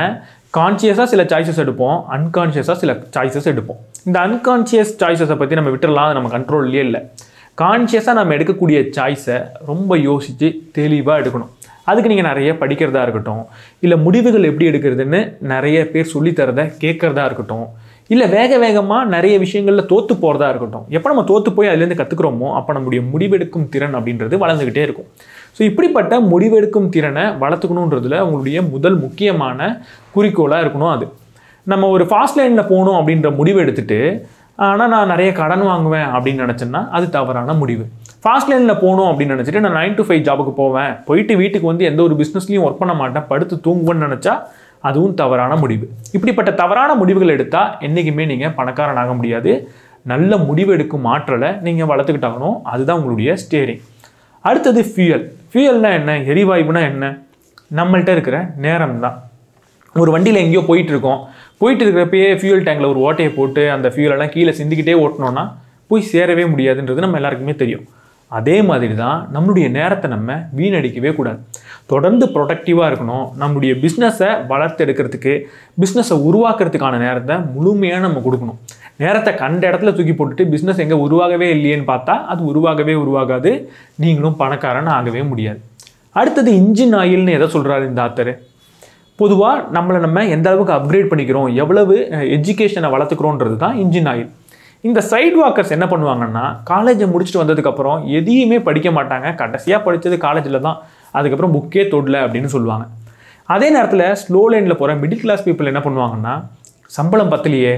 கான்ஷியஸாக சில சாய்ஸஸ் எடுப்போம், அன்கான்ஷியஸாக சில சாய்ஸஸ் எடுப்போம். இந்த அன்கான்ஷியஸ் சாய்ஸஸை பற்றி நம்ம விட்டுடலாம், அது நம்ம கண்ட்ரோல்லே இல்லை. கான்ஷியஸாக நம்ம எடுக்கக்கூடிய சாய்ஸை ரொம்ப யோசித்து தெளிவாக எடுக்கணும். அதுக்கு நீங்கள் நிறைய படிக்கிறதா இருக்கட்டும், இல்லை முடிவுகள் எப்படி எடுக்கிறதுன்னு நிறைய பேர் சொல்லித்தரதை கேட்குறதா இருக்கட்டும், இல்லை வேக வேகமாக நிறைய விஷயங்களில் தோற்று போகிறதா இருக்கட்டும். எப்போ நம்ம தோற்று போய் அதுலேருந்து கற்றுக்குறோமோ அப்போ நம்முடைய முடிவெடுக்கும் திறன் அப்படின்றது வளர்ந்துக்கிட்டே இருக்கும். ஸோ இப்படிப்பட்ட முடிவெடுக்கும் திறனை வளர்த்துக்கணுன்றதுல உங்களுடைய முதல் முக்கியமான குறிக்கோளாக இருக்கணும். அது நம்ம ஒரு ஃபாஸ்ட் லைனில் போகணும் அப்படின்ற முடிவு எடுத்துட்டு ஆனால் நான் நிறைய கடன் வாங்குவேன் அப்படின்னு நினச்சேன்னா அது தவறான முடிவு. ஃபாஸ்ட் லைனில் போகணும் அப்படின்னு நினச்சிட்டு நான் நைன் டு ஃபைவ் ஜாபுக்கு போவேன், போயிட்டு வீட்டுக்கு வந்து எந்த ஒரு பிஸ்னஸ்லையும் ஒர்க் பண்ண மாட்டேன், படுத்து தூங்குவேன்னு நினச்சா அதுவும் தவறான முடிவு. இப்படிப்பட்ட தவறான முடிவுகள் எடுத்தால் என்றைக்குமே நீங்கள் பணக்காரன் ஆக முடியாது. நல்ல முடிவு எடுக்கும் ஆற்றலை நீங்கள் வளர்த்துக்கிட்டாகணும். அதுதான் உங்களுடைய ஸ்டேரிங். அடுத்தது ஃபியூயல். ஃபியூயல்னால் என்ன? எரிவாயுனா என்ன? நம்மள்கிட்ட இருக்கிற நேரம் தான். ஒரு வண்டியில் எங்கேயோ போயிட்டுருக்கோம், போயிட்டு இருக்கிறப்பயே ஃபியூயல் டேங்கில் ஒரு ஓட்டையை போட்டு அந்த ஃபியூயலெல்லாம் கீழே சிந்திக்கிட்டே ஓட்டணும்னா போய் சேரவே முடியாதுன்றது நம்ம எல்லாருக்குமே தெரியும். அதே மாதிரி தான் நம்மளுடைய நேரத்தை நம்ம வீணடிக்கவே கூடாது. தொடர்ந்து ப்ரொடக்டிவாக இருக்கணும். நம்மளுடைய பிஸ்னஸை வளர்த்தெடுக்கிறதுக்கு, பிஸ்னஸை உருவாக்குறதுக்கான நேரத்தை முழுமையாக நம்ம கொடுக்கணும். நேரத்தை கண்ட இடத்துல தூக்கி போட்டுட்டு பிஸ்னஸ் எங்கே உருவாகவே இல்லையேன்னு பார்த்தா அது உருவாகவே உருவாகாது, நீங்களும் பணக்காரன் ஆகவே முடியாது. அடுத்தது இன்ஜின் ஆயில்னு எதை சொல்கிறாரு இந்த ஆத்தர்? பொதுவாக நம்மளை நம்ம எந்த அளவுக்கு அப்கிரேட் பண்ணிக்கிறோம், எவ்வளவு எஜுகேஷனை வளர்த்துக்கிறோன்றது தான் இன்ஜின் ஆயில். இந்த சைட் வாக்கர்ஸ் என்ன பண்ணுவாங்கன்னா காலேஜை முடிச்சுட்டு வந்ததுக்கப்புறம் எதையுமே படிக்க மாட்டாங்க, கடைசியாக படித்தது காலேஜில் தான், அதுக்கப்புறம் புக்கே தொடல அப்படின்னு சொல்லுவாங்க. அதே நேரத்தில் ஸ்லோ லைனில் போகிற மிடில் கிளாஸ் பீப்புள் என்ன பண்ணுவாங்கன்னா சம்பளம் பத்தலையே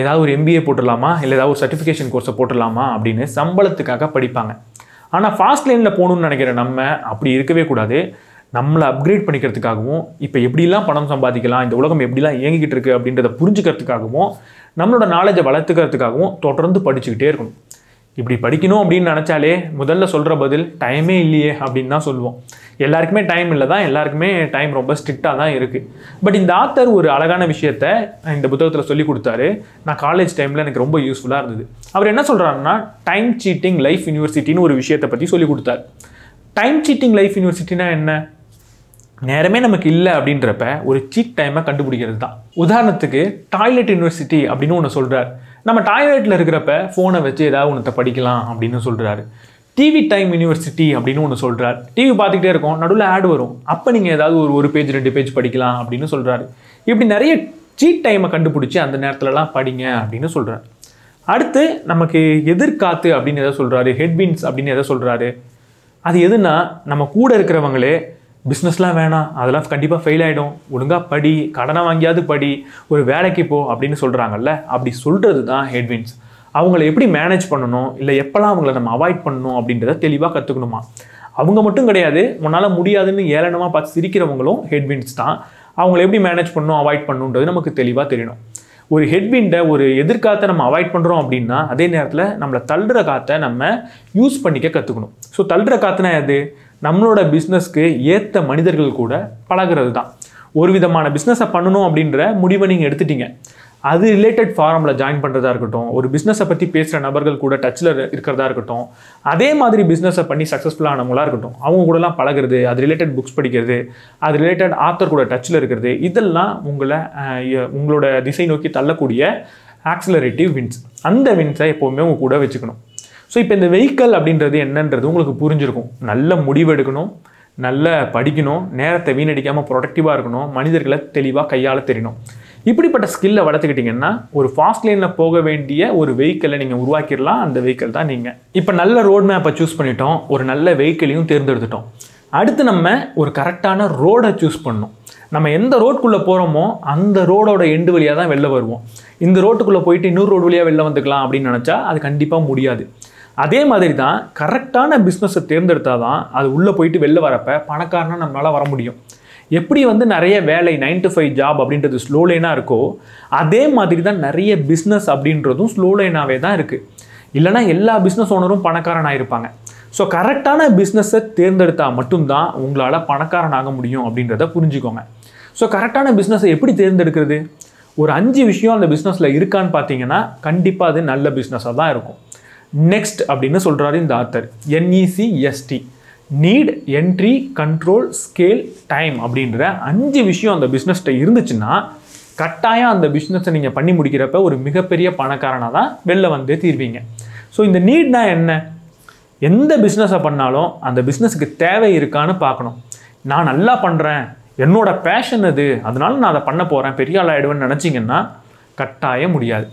ஏதாவது ஒரு M B A போட்டுடலாமா இல்ல ஏதாவது ஒரு சர்டிஃபிகேஷன் கோர்ஸ் போட்டுடலாமா அப்படினு சம்பளத்துக்காக படிப்பாங்க. ஆனா ஃபாஸ்ட் லைன்ல போணும்னு நினைக்கிற நம்ம அப்படி இருக்கவே கூடாது. நம்மள அப்கிரேட் பண்ணிக்கிறதுக்காகவும் இப்போ எப்படிலாம் பணம் சம்பாதிக்கலாம் இந்த உலகம் எப்படிலாம் இயங்கிக்கிட்டு இருக்கு அப்படின்றத புரிஞ்சுக்கிறதுக்காகவும் நம்மளோட நாலேஜை வளர்த்துக்கிறதுக்காகவும் தொடர்ந்து படிச்சுக்கிட்டே இருக்கணும். இப்படி படிக்கணும் அப்படின்னு நினச்சாலே முதல்ல சொல்கிற பதில் டைமே இல்லையே அப்படின்னு தான் சொல்லுவோம். எல்லாருக்குமே டைம் இல்லை தான், எல்லாருக்குமே டைம் ரொம்ப ஸ்ட்ரிக்டாக தான் இருக்குது. பட் இந்த ஆத்தர் ஒரு அழகான விஷயத்த இந்த புத்தகத்தில் சொல்லி கொடுத்தாரு. நான் காலேஜ் டைமில் எனக்கு ரொம்ப யூஸ்ஃபுல்லாக இருந்தது. அவர் என்ன சொல்கிறாருன்னா டைம் சீட்டிங் லைஃப் யூனிவர்சிட்டின்னு ஒரு விஷயத்தை பற்றி சொல்லி கொடுத்தாரு. டைம் சீட்டிங் லைஃப் யூனிவர்சிட்டினா என்ன? நேரமே நமக்கு இல்லை அப்படின்றப்ப ஒரு சீட் டைமை கண்டுபிடிக்கிறது தான். உதாரணத்துக்கு டாய்லெட் யூனிவர்சிட்டி அப்படின்னு ஒன்று சொல்கிறார். நம்ம டாய்லெட்டில் இருக்கிறப்ப ஃபோனை வச்சு ஏதாவது ஒன்றத்தை படிக்கலாம் அப்படின்னு சொல்கிறாரு. டிவி டைம் யூனிவர்சிட்டி அப்படின்னு ஒன்று சொல்கிறார். டிவி பார்த்துக்கிட்டே இருக்கோம், நடுவில் ஆட் வரும், அப்போ நீங்கள் ஏதாவது ஒரு ஒரு பேஜ் ரெண்டு பேஜ் படிக்கலாம் அப்படின்னு சொல்கிறாரு. இப்படி நிறைய சீட் டைமை கண்டுபிடிச்சி அந்த நேரத்துலலாம் படிங்க அப்படின்னு சொல்கிறார். அடுத்து நமக்கு எதிர்காத்து அப்படின்னு எதாவது சொல்கிறாரு, ஹெட்வின்ஸ் அப்படின்னு எதாவது சொல்கிறாரு. அது எதுனா நம்ம கூட இருக்கிறவங்களே பிஸ்னஸ்லாம் வேணாம், அதெல்லாம் கண்டிப்பாக ஃபெயில் ஆகிடும், ஒழுங்காக படி, கடனை வாங்கியாவது படி, ஒரு வேலைக்கு போ அப்படின்னு சொல்கிறாங்கல்ல, அப்படி சொல்கிறது தான் ஹெட்வின்ஸ். அவங்கள எப்படி மேனேஜ் பண்ணணும், இல்லை எப்போல்லாம் அவங்கள நம்ம அவாய்ட் பண்ணணும் அப்படின்றத தெளிவாக கற்றுக்கணுமா. அவங்க மட்டும் கிடையாது, உன்னால் முடியாதுன்னு ஏளனமாக பார்த்து சிரிக்கிறவங்களும் ஹெட்வின்ஸ் தான். அவங்கள எப்படி மேனேஜ் பண்ணணும் அவாய்ட் பண்ணணுன்றது நமக்கு தெளிவாக தெரியணும். ஒரு ஹெட்விண்டை ஒரு எதிர்காலத்தை நம்ம அவாய்ட் பண்ணுறோம் அப்படின்னா அதே நேரத்தில் நம்மளை தள்ளுற காற்றை நம்ம யூஸ் பண்ணிக்க கற்றுக்கணும். ஸோ தள்ளுற காற்றுனா அது நம்மளோட பிஸ்னஸ்க்கு ஏற்ற மனிதர்கள் கூட பழகிறது தான். ஒரு விதமான பிஸ்னஸை பண்ணணும் அப்படின்ற முடிவை நீங்கள் எடுத்துட்டீங்க, அது ரிலேட்டட் ஃபாரமில் ஜாயின் பண்ணுறதா இருக்கட்டும், ஒரு பிஸ்னஸை பற்றி பேசுகிற நபர்கள் கூட டச்சில் இருக்கிறதா இருக்கட்டும், அதே மாதிரி பிஸ்னஸை பண்ணி சக்ஸஸ்ஃபுல்லானவங்களாக இருக்கட்டும், அவங்க கூடலாம் பழகிறது, அது ரிலேட்டட் புக்ஸ் படிக்கிறது, அது ரிலேட்டட் ஆத்தர் கூட டச்சில் இருக்கிறது, இதெல்லாம் உங்களை உங்களோட திசை நோக்கி தள்ளக்கூடிய ஆக்சிலரேட்டிவ் வின்ஸ். அந்த வின்ஸை எப்போவுமே உங்க கூட வச்சுக்கணும். ஸோ இப்போ இந்த வெஹிக்கல் அப்படின்றது என்னன்றது உங்களுக்கு புரிஞ்சிருக்கும். நல்ல முடிவெடுக்கணும், நல்லா படிக்கணும், நேரத்தை வீணடிக்காமல் ப்ரொடக்டிவாக இருக்கணும், மனிதர்களை தெளிவாக கையாள தெரியணும். இப்படிப்பட்ட ஸ்கில்லை வளர்த்துக்கிட்டிங்கன்னா ஒரு ஃபாஸ்ட் லைனில் போக வேண்டிய ஒரு வெஹிக்கலை நீங்கள் உருவாக்கிடலாம். அந்த வெஹிக்கிள் தான் நீங்கள். இப்போ நல்ல ரோட் மேப்பை சூஸ் பண்ணிட்டோம், ஒரு நல்ல வெஹிக்கிளையும் தேர்ந்தெடுத்துட்டோம். அடுத்து நம்ம ஒரு கரெக்டான ரோடை சூஸ் பண்ணணும். நம்ம எந்த ரோட்குள்ளே போகிறோமோ அந்த ரோடோட எண்டு வழியாக தான் வெளில வருவோம். இந்த ரோட்டுக்குள்ளே போயிட்டு இன்னொரு ரோடு வழியாக வெளில வந்துக்கலாம் அப்படின்னு நினச்சா அது கண்டிப்பாக முடியாது. அதே மாதிரி தான் கரெக்டான பிஸ்னஸை தேர்ந்தெடுத்தால் தான் அது உள்ளே போயிட்டு வெளில வரப்போ பணக்காரனாக நம்மளால் வர முடியும். எப்படி வந்து நிறைய வேலை நைன் டு ஃபைவ் ஜாப் அப்படின்றது ஸ்லோ லைனாக இருக்கோ அதே மாதிரி தான் நிறைய பிஸ்னஸ் அப்படின்றதும் ஸ்லோ லைனாகவே தான் இருக்குது. இல்லைனா எல்லா பிஸ்னஸ் ஓனரும் பணக்காரனாக இருப்பாங்க. ஸோ கரெக்டான பிஸ்னஸை தேர்ந்தெடுத்தால் மட்டும்தான் உங்களால் பணக்காரனாக முடியும் அப்படின்றத புரிஞ்சுக்கோங்க. ஸோ கரெக்டான பிஸ்னஸை எப்படி தேர்ந்தெடுக்கிறது? ஒரு அஞ்சு விஷயம் அந்த பிஸ்னஸில் இருக்கான்னு பார்த்தீங்கன்னா கண்டிப்பாக அது நல்ல பிஸ்னஸாக தான் இருக்கும். நெக்ஸ்ட் அப்படின்னு சொல்கிறாரு இந்த author, NECST, need, entry, control, scale, time அப்படின்ற அஞ்சு விஷயம் அந்த பிஸ்னஸ்கிட்ட இருந்துச்சுன்னா கட்டாயம் அந்த பிஸ்னஸை நீங்கள் பண்ணி முடிக்கிறப்ப ஒரு மிகப்பெரிய பணக்காரனாக தான் வெளில வந்து தீர்வீங்க. ஸோ இந்த நீட்னா என்ன? எந்த பிஸ்னஸை பண்ணாலும் அந்த பிஸ்னஸுக்கு தேவை இருக்கான்னு பார்க்கணும். நான் நல்லா பண்ணுறேன், என்னோட பேஷன் அது, அதனால நான் அதை பண்ண போகிறேன், பெரிய ஆள் ஆகிடுவேன்னு நினச்சிங்கன்னா கட்டாயம் முடியாது.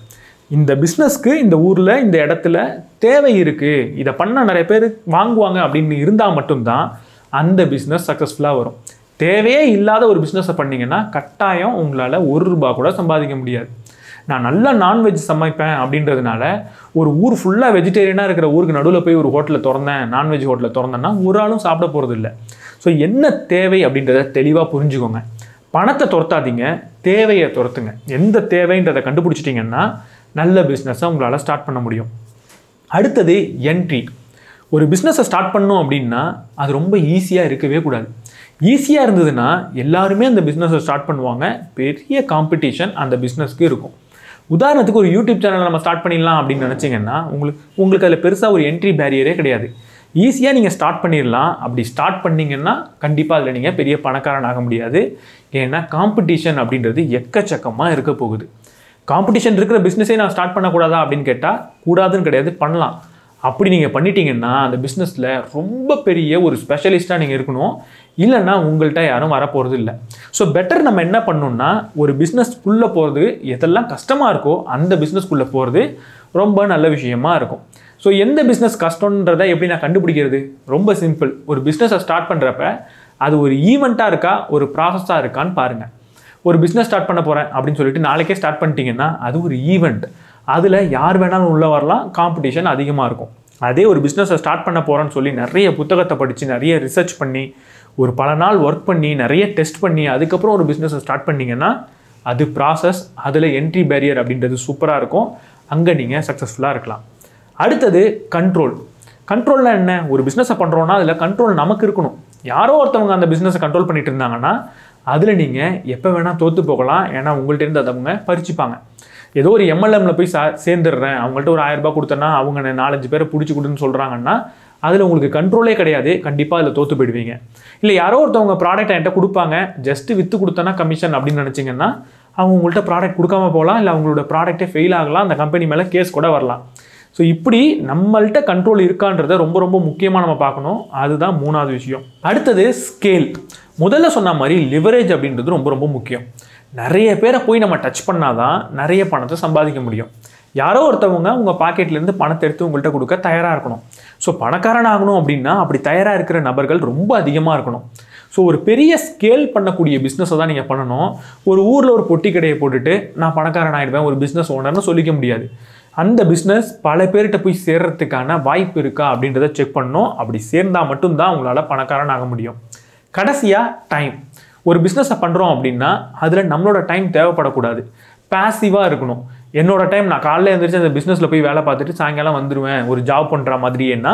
இந்த பிஸ்னஸ்க்கு இந்த ஊரில் இந்த இடத்துல தேவை இருக்குது, இதை பண்ணால் நிறைய பேர் வாங்குவாங்க அப்படின்னு இருந்தால் மட்டும்தான் அந்த பிஸ்னஸ் சக்ஸஸ்ஃபுல்லாக வரும். தேவையே இல்லாத ஒரு பிஸ்னஸை பண்ணிங்கன்னா கட்டாயம் உங்களால் ஒரு ரூபா கூட சம்பாதிக்க முடியாது. நான் நல்லா நான்வெஜ் சமைப்பேன் அப்படின்றதுனால ஒரு ஊர் ஃபுல்லாக வெஜிடேரியனாக இருக்கிற ஊருக்கு நடுவில் போய் ஒரு ஹோட்டலில் திறந்தேன், நான்வெஜ் ஹோட்டலில் திறந்தேன்னா ஒரு ஆளும் சாப்பிட போகிறது இல்லை. ஸோ என்ன தேவை அப்படின்றத தெளிவாக புரிஞ்சுக்கோங்க. பணத்தை துரத்தாதீங்க, தேவையை துரத்துங்க. எந்த தேவைன்றதை கண்டுபிடிச்சிட்டிங்கன்னா நல்ல பிஸ்னஸை உங்களால் ஸ்டார்ட் பண்ண முடியும். அடுத்தது என்ட்ரி. ஒரு பிஸ்னஸை ஸ்டார்ட் பண்ணோம் அப்படின்னா அது ரொம்ப ஈஸியாக இருக்கவே கூடாது. ஈஸியாக இருந்ததுன்னா எல்லாருமே அந்த பிஸ்னஸை ஸ்டார்ட் பண்ணுவாங்க, பெரிய காம்படிஷன் அந்த பிஸ்னஸ்க்கு இருக்கும். உதாரணத்துக்கு ஒரு யூடியூப் சேனலை நம்ம ஸ்டார்ட் பண்ணிடலாம் அப்படின்னு நினச்சிங்கன்னா உங்களுக்கு உங்களுக்கு அதில் பெருசாக ஒரு என்ட்ரி பேரியரே கிடையாது. ஈஸியாக நீங்கள் ஸ்டார்ட் பண்ணிடலாம். அப்படி ஸ்டார்ட் பண்ணிங்கன்னா கண்டிப்பாக அதில் நீங்கள் பெரிய பணக்காரன் ஆக முடியாது. ஏன்னா காம்படிஷன் அப்படின்றது எக்கச்சக்கமாக இருக்க போகுது. காம்படிஷன் இருக்கிற பிஸ்னஸே நான் ஸ்டார்ட் பண்ணக்கூடாதா அப்படின்னு கேட்டால் கூடாதுன்னு கிடையாது, பண்ணலாம். அப்படி நீங்கள் பண்ணிட்டீங்கன்னா அந்த பிஸ்னஸில் ரொம்ப பெரிய ஒரு ஸ்பெஷலிஸ்ட்டாக நீங்கள் இருக்கணும், இல்லைன்னா உங்கள்கிட்ட யாரும் வரப்போகிறது இல்லை. ஸோ பெட்டர் நம்ம என்ன பண்ணணும்னா ஒரு பிஸ்னஸ்க்குள்ளே போகிறது எதெல்லாம் கஷ்டமாக இருக்கோ அந்த பிஸ்னஸ்க்குள்ளே போகிறது ரொம்ப நல்ல விஷயமாக இருக்கும். ஸோ எந்த பிஸ்னஸ் கஷ்டன்றதை எப்படி நான் கண்டுபிடிக்கிறது? ரொம்ப சிம்பிள். ஒரு பிஸ்னஸை ஸ்டார்ட் பண்ணுறப்ப அது ஒரு ஈவெண்ட்டாக இருக்கா, ஒரு ப்ராசஸாக இருக்கான்னு பாருங்கள். ஒரு business start பண்ண போறேன் அப்படினு சொல்லிட்டு நாளைக்கே ஸ்டார்ட் பண்ணிட்டீங்கன்னா அது ஒரு ஈவென்ட் அதுல யார் வேணாலும் உள்ள வரலாம் காம்படிஷன் அதிகமா இருக்கும் அதே ஒரு business ஸ்டார்ட் பண்ண போறேன்னு சொல்லி நிறைய புத்தகத்தை படிச்சு நிறைய ரிசர்ச் பண்ணி ஒரு பல நாள் வர்க் பண்ணி நிறைய டெஸ்ட் பண்ணி அதுக்கு அப்புறம் ஒரு business ஸ்டார்ட் பண்ணீங்கன்னா அது process அதுல entry barrier அப்படிங்கிறது சூப்பரா இருக்கும் அங்க நீங்க சக்சஸ்ஃபுல்லா இருக்கலாம் அடுத்து கண்ட்ரோல் கண்ட்ரோல்னா என்ன ஒரு business பண்றோம்னா அதுல கண்ட்ரோல் நமக்கு இருக்கணும் யாரோ ஒருத்தவங்க அந்த business கண்ட்ரோல் பண்ணிட்டு இருந்தாங்கன்னா அதுல நீங்க எப்ப வேணா தோத்து போகலாம் ஏனா உங்கள்ட்ட இருந்து அதவங்க பறிச்சுப்பாங்க ஏதோ ஒரு M L M ல போய் சேர்ந்துறேன் அவங்கள்ட்ட ஒரு ஆயிரம் ரூபாய் கொடுத்தனா அவங்க நாலஞ்சு பேரை புடிச்சு குடுன்னு சொல்றாங்கன்னா அதுல உங்களுக்கு கண்ட்ரோலே கிடையாது கண்டிப்பா அதுல தோத்து போய்டுவீங்க இல்ல யாரோ ஒருத்தவங்க ப்ராடக்ட் என்கிட்ட கொடுப்பாங்க ஜஸ்ட் வித்து கொடுத்தனா கமிஷன் அப்படி நினைச்சீங்கன்னா அவங்க உங்கள்ட்ட ப்ராடக்ட் கொடுக்காம போலாம் இல்ல அவங்களோட ப்ராடக்ட்டே ஃபெயில் ஆகலாம் அந்த கம்பெனி மேல கேஸ் கூட வரலாம் சோ இப்படி நம்மள்ட்ட கண்ட்ரோல் இருக்கான்றதை ரொம்ப ரொம்ப முக்கியமா நாம பார்க்கணும் அதுதான் மூணாவது விஷயம் அடுத்து ஸ்கேல் முதல்ல சொன்ன மாதிரி லிவரேஜ் அப்படிங்கிறது ரொம்ப ரொம்ப முக்கியம் நிறைய பேரை போய் நம்ம டச் பண்ணாதான் நிறைய பணத்தை சம்பாதிக்க முடியும் யாரோ ஒருத்தவங்க உங்க பாக்கெட்ல இருந்து பணத்தை எடுத்து உங்கள்ட்ட கொடுக்க தயாரா இருக்கணும் சோ பணக்காரன் ஆகணும் அப்படினா அப்படி தயாரா இருக்கிற நபர்கள் ரொம்ப அதிகமா இருக்கணும் சோ ஒரு பெரிய ஸ்கேல் பண்ணக்கூடிய பிசினஸை தான் நீங்க பண்ணணும் ஒரு ஊர்ல ஒரு பொட்டி கடையை போட்டுட்டு நான் பணக்காரன் ஆயிடுவேன் ஒரு பிசினஸ் ஓனர்னு சொல்லிக்க முடியாது அந்த பிசினஸ் பல பேர்ட்ட போய் சேர்றதுக்கான வாய்ப்பு இருக்கா அப்படின்றதை செக் பண்ணனும் அப்படி சேர்ந்தா மட்டும் தான் உங்களால பணக்காரன் ஆக முடியும் கடைசியா டைம் ஒரு பிசினஸை பண்றோம் அப்படினா அதுல நம்மளோட டைம் தேவைப்பட கூடாது பாசிவா இருக்கணும் என்னோட டைம் நான் காலையில எந்திரச்சி அந்த பிசினஸ்ல போய் வேலை பார்த்துட்டு சாயங்காலம் வந்துருவேன் ஒரு ஜாப் பண்ற மாதிரியேனா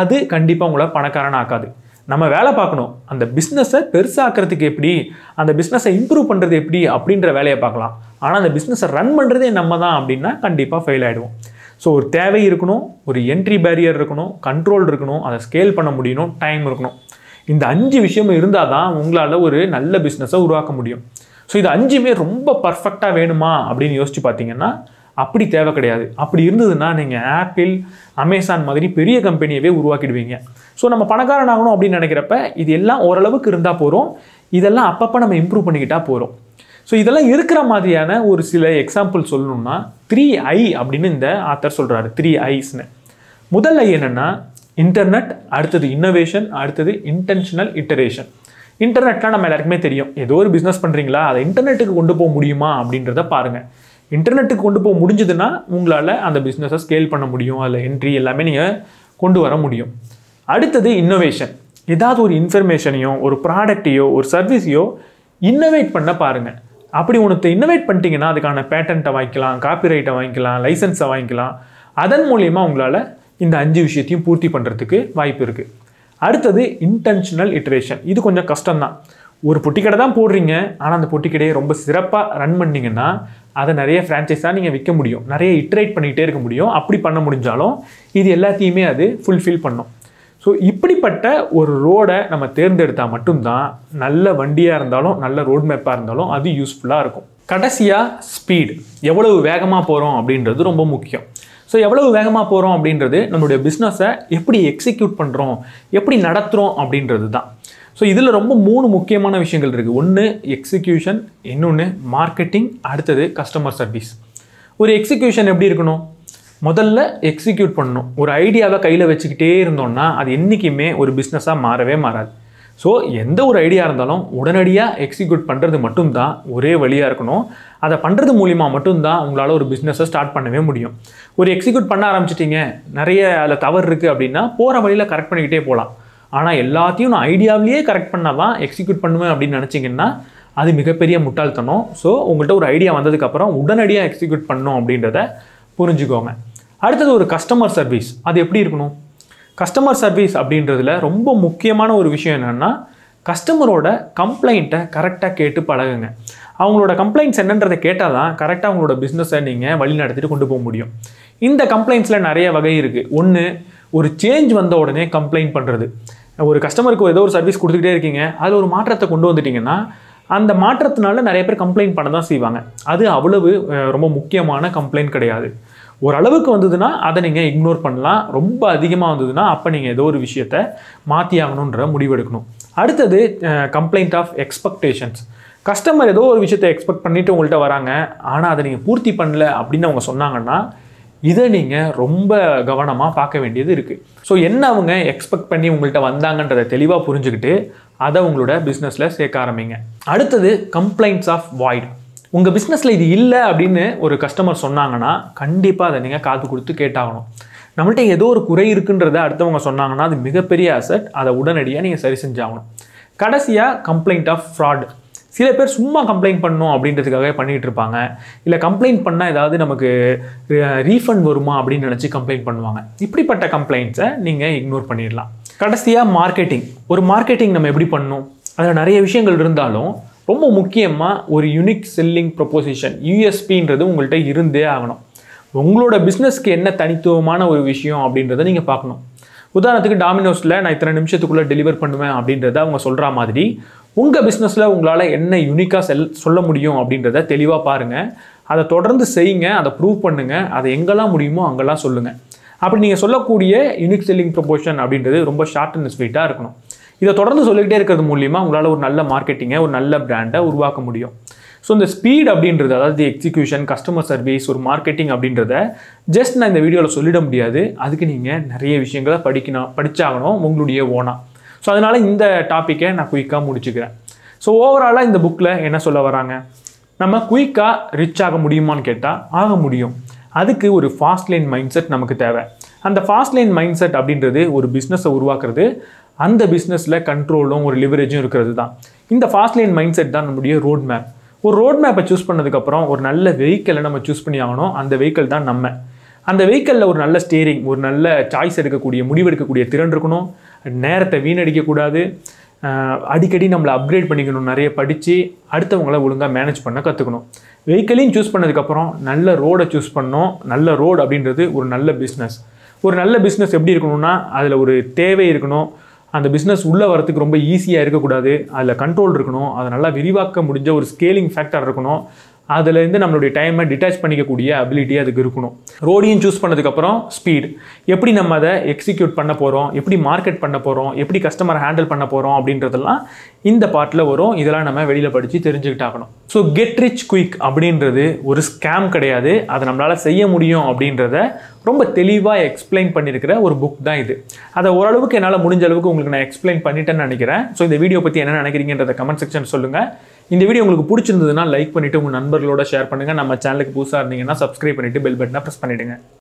அது கண்டிப்பா உங்களை பணக்காரன் ஆகாது நம்ம வேலை பார்க்கணும் அந்த பிசினஸை பெருசாக்குறதுக்கு எப்படி அந்த பிசினஸை இம்ப்ரூவ் பண்றது எப்படி அப்படிங்கற வேலைய பார்க்கலாம் ஆனா அந்த பிசினஸை ரன் பண்றதே நம்ம தான் அப்படினா கண்டிப்பா ஃபெயில் ஆயிடுவோம் சோ ஒரு தேவை இருக்கணும் ஒரு என்ட்ரி பேரியர் இருக்கணும் கண்ட்ரோல் இருக்கணும் அதை ஸ்கேல் பண்ண முடியணும் டைம் இருக்கணும் இந்த அஞ்சு விஷயம் இருந்தா தான் உங்களால ஒரு நல்ல பிசினஸை உருவாக்க முடியும் சோ இது அஞ்சுமே ரொம்ப பெர்ஃபெக்ட்டா வேணுமா அப்படினு யோசிச்சு பாத்தீங்கன்னா அப்படி தேவை கிடையாது அப்படி இருந்ததுன்னா நீங்க ஆப்பிள் Amazon மாதிரி பெரிய கம்பெனியவே உருவாக்கிடுவீங்க சோ நம்ம பணக்காரன் ஆகணும் அப்படி நினைக்கிறப்ப இது எல்லாம் ஓரளவுக்கு இருந்தா போறோம் இதெல்லாம் அப்பப்ப நம்ம இம்ப்ரூவ் பண்ணிக்கிட்டா போறோம் சோ இதெல்லாம் இருக்கிற மாதிரியான ஒரு சில எக்ஸாம்பிள் சொல்லணும்னா three I அப்படினு இந்த ஆத்தர் சொல்றாரு three I's னு முதல்ல என்னன்னா இன்டர்நெட் அடுத்து இன்னோவேஷன் அடுத்து இன்டென்ஷனல் இட்டரேஷன் இன்டர்நெட்னா நம்ம எல்லாருக்குமே தெரியும் ஏதோ ஒரு பிசினஸ் பண்றீங்களா அதை இன்டர்நெட்டுக்கு கொண்டு போக முடியுமா அப்படின்றத பாருங்க இன்டர்நெட்டுக்கு கொண்டு போக முடிஞ்சதுனா உங்களால அந்த பிசினஸை ஸ்கேல் பண்ண முடியும் அதுல என்ட்ரி எல்லாமே நீங்க கொண்டு வர முடியும் அடுத்து இன்னோவேஷன் ஏதாவது ஒரு இன்ஃபர்மேஷனையோ ஒரு ப்ராடக்ட்டையோ ஒரு சர்வீஸையோ இன்னோவேட் பண்ண பாருங்க அப்படி உனக்கு இன்னோவேட் பண்ணிட்டீங்கன்னா அதுக்கான பேட்டன்ட்டை வாங்கிக்கலாம் காப்பிரைட்டை வாங்கிக்கலாம் லைசன்ஸை வாங்கிக்கலாம் அதன் மூலமா உங்களால இந்த அஞ்சு விஷயத்தையும் பூர்த்தி பண்றதுக்கு வாய்ப்பு இருக்கு அடுத்து இன்டென்ஷனல் இட்டரேஷன் இது கொஞ்சம் கஷ்டம் தான் ஒரு பொட்டி கடை தான் போடுறீங்க ஆனா அந்த பொட்டி கடையை ரொம்ப சிறப்பா ரன் பண்ணீங்கன்னா அத நிறைய பிரான்சைஸா நீங்க விற்க முடியும் நிறைய இட்டரேட் பண்ணிட்டே இருக்க முடியும் அப்படி பண்ண முடிஞ்சாலும் இது எல்லாத்தையுமே அது ஃபுல்ஃபில் பண்ணும் சோ இப்படிப்பட்ட ஒரு ரோடை நம்ம தேர்ந்தெடுத்தா மட்டும் தான் நல்ல வண்டியா இருந்தாலும் நல்ல ரோட் மேப்பா இருந்தாலும் அது யூஸ்ஃபுல்லா இருக்கும் கடைசியா ஸ்பீட் எவ்வளவு வேகமா போறோம் அப்படிங்கிறது ரொம்ப முக்கியம் சோ எவ்வளவு வேகமா போறோம் அப்படிங்கிறது நம்மளுடைய பிசினஸை எப்படி எக்ஸிக்யூட் பண்றோம் எப்படி நடத்துறோம் அப்படிங்கிறதுதான் சோ இதுல ரொம்ப மூணு முக்கியமான விஷயங்கள் இருக்கு ஒன்னு எக்ஸிகியூஷன் இன்னொன்னு மார்க்கெட்டிங் அடுத்து கஸ்டமர் சர்வீஸ் ஒரு எக்ஸிகியூஷன் எப்படி இருக்கணும் முதல்ல எக்ஸிக்யூட் பண்ணனும் ஒரு ஐடியாவை கையில வச்சிட்டே இருந்தோம்னா அது என்னைக்குமே ஒரு பிசினஸா மாறவே மாறாது சோ எந்த ஒரு ஐடியா இருந்தாலும் உடனடியா எக்ஸிக்யூட் பண்றது மட்டும் தான் ஒரே வழியா இருக்கணும் அத பண்றது மூலமா மட்டும் தான் உங்களால ஒரு பிசினஸை ஸ்டார்ட் பண்ணவே முடியும் ஒரு எக்ஸிக்யூட் பண்ண ஆரம்பிச்சிட்டீங்க நிறைய அதுல தவறு இருக்கு அப்படினா போற வழியில கரெக்ட் பண்ணிக்கிட்டே போலாம் ஆனா எல்லாத்தையும் நான் ஐடியாவிலேயே கரெக்ட் பண்ணாதான் எக்ஸிக்யூட் பண்ணுவேன் அப்படின்னு நினைச்சீங்கன்னா அது மிகப்பெரிய முட்டாள்தனம் சோ உங்கள்ட்ட ஒரு ஐடியா வந்ததுக்கு அப்புறம் உடனடியா எக்ஸிக்யூட் பண்ணனும் அப்படின்றத புரிஞ்சுக்கோங்க அடுத்து ஒரு கஸ்டமர் சர்வீஸ் அது எப்படி இருக்கணும் கஸ்டமர் சர்வீஸ் அப்படின்றதுல ரொம்ப முக்கியமான ஒரு விஷயம் என்னன்னா கஸ்டமரோட கம்ப்ளைண்ட்டை கரெக்டா கேட்டு பழகுங்க அவங்களோட கம்ப்ளைண்ட்ஸ் என்னன்றதை கேட்டாதான் கரெக்டா அவங்களோட பிசினஸை நீங்க வழி நடத்திட்டு கொண்டு போக முடியும் இந்த கம்ப்ளைண்ட்ஸ்ல நிறைய வகை இருக்கு ஒன்னு ஒரு சேஞ்ச் வந்த உடனே கம்ப்ளைண்ட் பண்றது ஒரு கஸ்டமருக்கு ஏதோ ஒரு சர்வீஸ் கொடுத்துக்கிட்டே இருக்கீங்க அதுல ஒரு மாற்றத்தை கொண்டு வந்துட்டீங்கன்னா அந்த மாற்றத்தினால நிறைய பேர் கம்ப்ளைண்ட் பண்ண தான் செய்வாங்க அது அவ்வளவு ரொம்ப முக்கியமான கம்ப்ளைண்ட் கிடையாது ஓரளவுக்கு வந்ததுன்னா அதை நீங்க இக்னோர் பண்ணலாம் ரொம்ப அதிகமா வந்ததுன்னா அப்ப நீங்க ஏதோ ஒரு விஷயத்தை மாத்தி ஆகணும்ன்ற முடிவெடுக்கணும் அடுத்து கம்ப்ளைண்ட் ஆஃப் எக்ஸ்பெக்டேஷன்ஸ் கஸ்டமர் ஏதோ ஒரு விஷயத்தை எக்ஸ்பெக்ட் பண்ணிட்டு உங்கள்ட்ட வராங்க ஆனா அதை நீங்க பூர்த்தி பண்ணல அப்படின்னு அவங்க சொன்னாங்கன்னா இதை நீங்க ரொம்ப கவனமா பார்க்க வேண்டியது இருக்கு சோ என்ன அவங்க எக்ஸ்பெக்ட் பண்ணி உங்கள்ட்ட வந்தாங்கன்றதை தெளிவா புரிஞ்சுக்கிட்டு அதை உங்களோட பிஸ்னஸில் சேர்க்க ஆரம்பிங்க. அடுத்தது கம்ப்ளைண்ட்ஸ் ஆஃப் வாய்ட். உங்கள் பிஸ்னஸில் இது இல்லை அப்படின்னு ஒரு கஸ்டமர் சொன்னாங்கன்னா கண்டிப்பாக அதை நீங்கள் காது கொடுத்து கேட்டாகணும். நம்மள்கிட்ட ஏதோ ஒரு குறை இருக்குன்றதை அடுத்தவங்க சொன்னாங்கன்னா அது மிகப்பெரிய அசட், அதை உடனடியாக நீங்கள் சரி செஞ்சாகணும். கடைசியாக கம்ப்ளைண்ட் ஆஃப் ஃப்ராட். சில பேர் சும்மா கம்ப்ளைண்ட் பண்ணணும் அப்படின்றதுக்காகவே பண்ணிகிட்டு இருப்பாங்க. இல்லை கம்ப்ளைண்ட் பண்ணால் ஏதாவது நமக்கு ரீஃபண்ட் வருமா அப்படின்னு நினச்சி கம்ப்ளைண்ட் பண்ணுவாங்க. இப்படிப்பட்ட கம்ப்ளைண்ட்ஸை நீங்கள் இக்னோர் பண்ணிடலாம். கடைசியாக மார்க்கெட்டிங். ஒரு மார்க்கெட்டிங் நம்ம எப்படி பண்ணணும், அதில் நிறைய விஷயங்கள் இருந்தாலும் ரொம்ப முக்கியமாக ஒரு யூனிக் செல்லிங் ப்ரொபோசிஷன், யூஎஸ்பின்றது உங்கள்கிட்ட இருந்தே ஆகணும். உங்களோட பிஸ்னஸ்க்கு என்ன தனித்துவமான ஒரு விஷயம் அப்படின்றத நீங்கள் பார்க்கணும். உதாரணத்துக்கு டாமினோஸில் நான் இத்தனை நிமிஷத்துக்குள்ளே டெலிவர் பண்ணுவேன் அப்படின்றத அவங்க சொல்கிற மாதிரி உங்கள் பிஸ்னஸில் உங்களால் என்ன யூனிக்காக செல் சொல்ல முடியும் அப்படின்றத தெளிவாக பாருங்கள். அதை தொடர்ந்து செய்யுங்க, அதை ப்ரூவ் பண்ணுங்கள், அதை எங்கெல்லாம் முடியுமோ அங்கெல்லாம் சொல்லுங்கள். அப்படி நீங்கள் சொல்லக்கூடிய யூனிக் செல்லிங் ப்ரொபோஷன் அப்படின்றது ரொம்ப ஷார்ட் அண்ட் ஸ்வீட்டாக இருக்கணும். இதை தொடர்ந்து சொல்லிக்கிட்டே இருக்கிறது மூலிமா உங்களால் ஒரு நல்ல மார்க்கெட்டிங்கை, ஒரு நல்ல பிராண்டை உருவாக்க முடியும். ஸோ இந்த ஸ்பீட் அப்படின்றது, அதாவது எக்ஸிக்யூஷன், கஸ்டமர் சர்வீஸ், ஒரு மார்க்கெட்டிங் அப்படின்றத ஜஸ்ட் நான் இந்த வீடியோவில் சொல்லிட முடியாது. அதுக்கு நீங்கள் நிறைய விஷயங்களை படிக்கணும், படித்தாகணும் உங்களுடைய ஓனாக. ஸோ அதனால் இந்த டாப்பிக்கை நான் குயிக்காக முடிச்சுக்கிறேன். ஸோ ஓவராலாக இந்த புக்கில் என்ன சொல்ல வராங்க, நம்ம குயிக்காக ரிச் ஆக முடியுமான்னு கேட்டால் ஆக முடியும். அதுக்கு ஒரு ஃபாஸ்ட் லைன் மைண்ட் செட் நமக்கு தேவை. அந்த ஃபாஸ்ட் லைன் மைண்ட் செட் அப்படின்றது ஒரு பிஸ்னஸை உருவாக்குறது, அந்த பிஸ்னஸில் கண்ட்ரோலும் ஒரு லிவரேஜும் இருக்கிறது தான். இந்த ஃபாஸ்ட் லைன் மைண்ட் செட் தான் நம்முடைய ரோட் மேப். ஒரு ரோட் மேப்பை சூஸ் பண்ணதுக்கப்புறம் ஒரு நல்ல வெஹிக்கிளை நம்ம சூஸ் பண்ணி ஆகணும். அந்த வெஹிக்கிள் தான் நம்ம. அந்த வெஹிக்கிளில் ஒரு நல்ல ஸ்டேரிங், ஒரு நல்ல சாய்ஸ் எடுக்கக்கூடிய, முடிவெடுக்கக்கூடிய திறன் இருக்கணும். நேரத்தை வீணடிக்கக்கூடாது. அடிக்கடி நம்மளை அப்கிரேட் பண்ணிக்கணும், நிறைய படித்து அடுத்தவங்களை ஒழுங்காக மேனேஜ் பண்ண கற்றுக்கணும். வெஹிக்கிளையும் சூஸ் பண்ணதுக்கப்புறம் நல்ல ரோடை சூஸ் பண்ணணும். நல்ல ரோடு அப்படின்றது ஒரு நல்ல பிஸ்னஸ். ஒரு நல்ல பிஸ்னஸ் எப்படி இருக்கணும்னா அதில் ஒரு தேவை இருக்கணும், அந்த பிஸ்னஸ் உள்ளே வரத்துக்கு ரொம்ப ஈஸியாக இருக்கக்கூடாது, அதில் கண்ட்ரோல் இருக்கணும், அதை நல்லா விரிவாக்க முடிஞ்ச ஒரு ஸ்கேலிங் ஃபேக்டர் இருக்கணும், அதுலேருந்து நம்மளுடைய டைமை டிட்டாச் பண்ணிக்கக்கூடிய அபிலிட்டி அதுக்கு இருக்கணும். ரோடையும் சூஸ் பண்ணதுக்கப்புறம் ஸ்பீடு, எப்படி நம்ம அதை எக்ஸிக்யூட் பண்ண போகிறோம், எப்படி மார்க்கெட் பண்ண போகிறோம், எப்படி கஸ்டமரை ஹேண்டில் பண்ண போகிறோம் அப்படின்றதெல்லாம் இந்த பார்ட்டில் வரும். இதெல்லாம் நம்ம வெளியில் படித்து தெரிஞ்சுக்கிட்டாகணும். ஸோ கெட் ரிச் குயிக் அப்படின்றது ஒரு ஸ்கேம் கிடையாது, அதை நம்மளால் செய்ய முடியும் அப்படின்றத ரொம்ப தெளிவாக எக்ஸ்பிளைன் பண்ணியிருக்கிற ஒரு புக் தான் இது. அதை ஓரளவுக்கு என்னால் முடிஞ்ச அளவுக்கு உங்களுக்கு நான் எக்ஸ்பிளைன் பண்ணிட்டேன்னு நினைக்கிறேன். ஸோ இந்த வீடியோ பற்றி என்ன நினைக்கிறீங்கன்றத கமெண்ட் செக்ஷன் சொல்லுங்கள். இந்த வீடியோ உங்களுக்கு பிடிச்சிருந்ததுன்னா லைக் பண்ணிவிட்டு உங்கள் நண்பர்களோட ஷேர் பண்ணுங்கள். நம்ம சேனலுக்கு புதுசாக இருந்தீங்கன்னா சப்ஸ்கிரைப் பண்ணிவிட்டு பெல் பட்டனை ப்ரெஸ் பண்ணிவிடுங்க.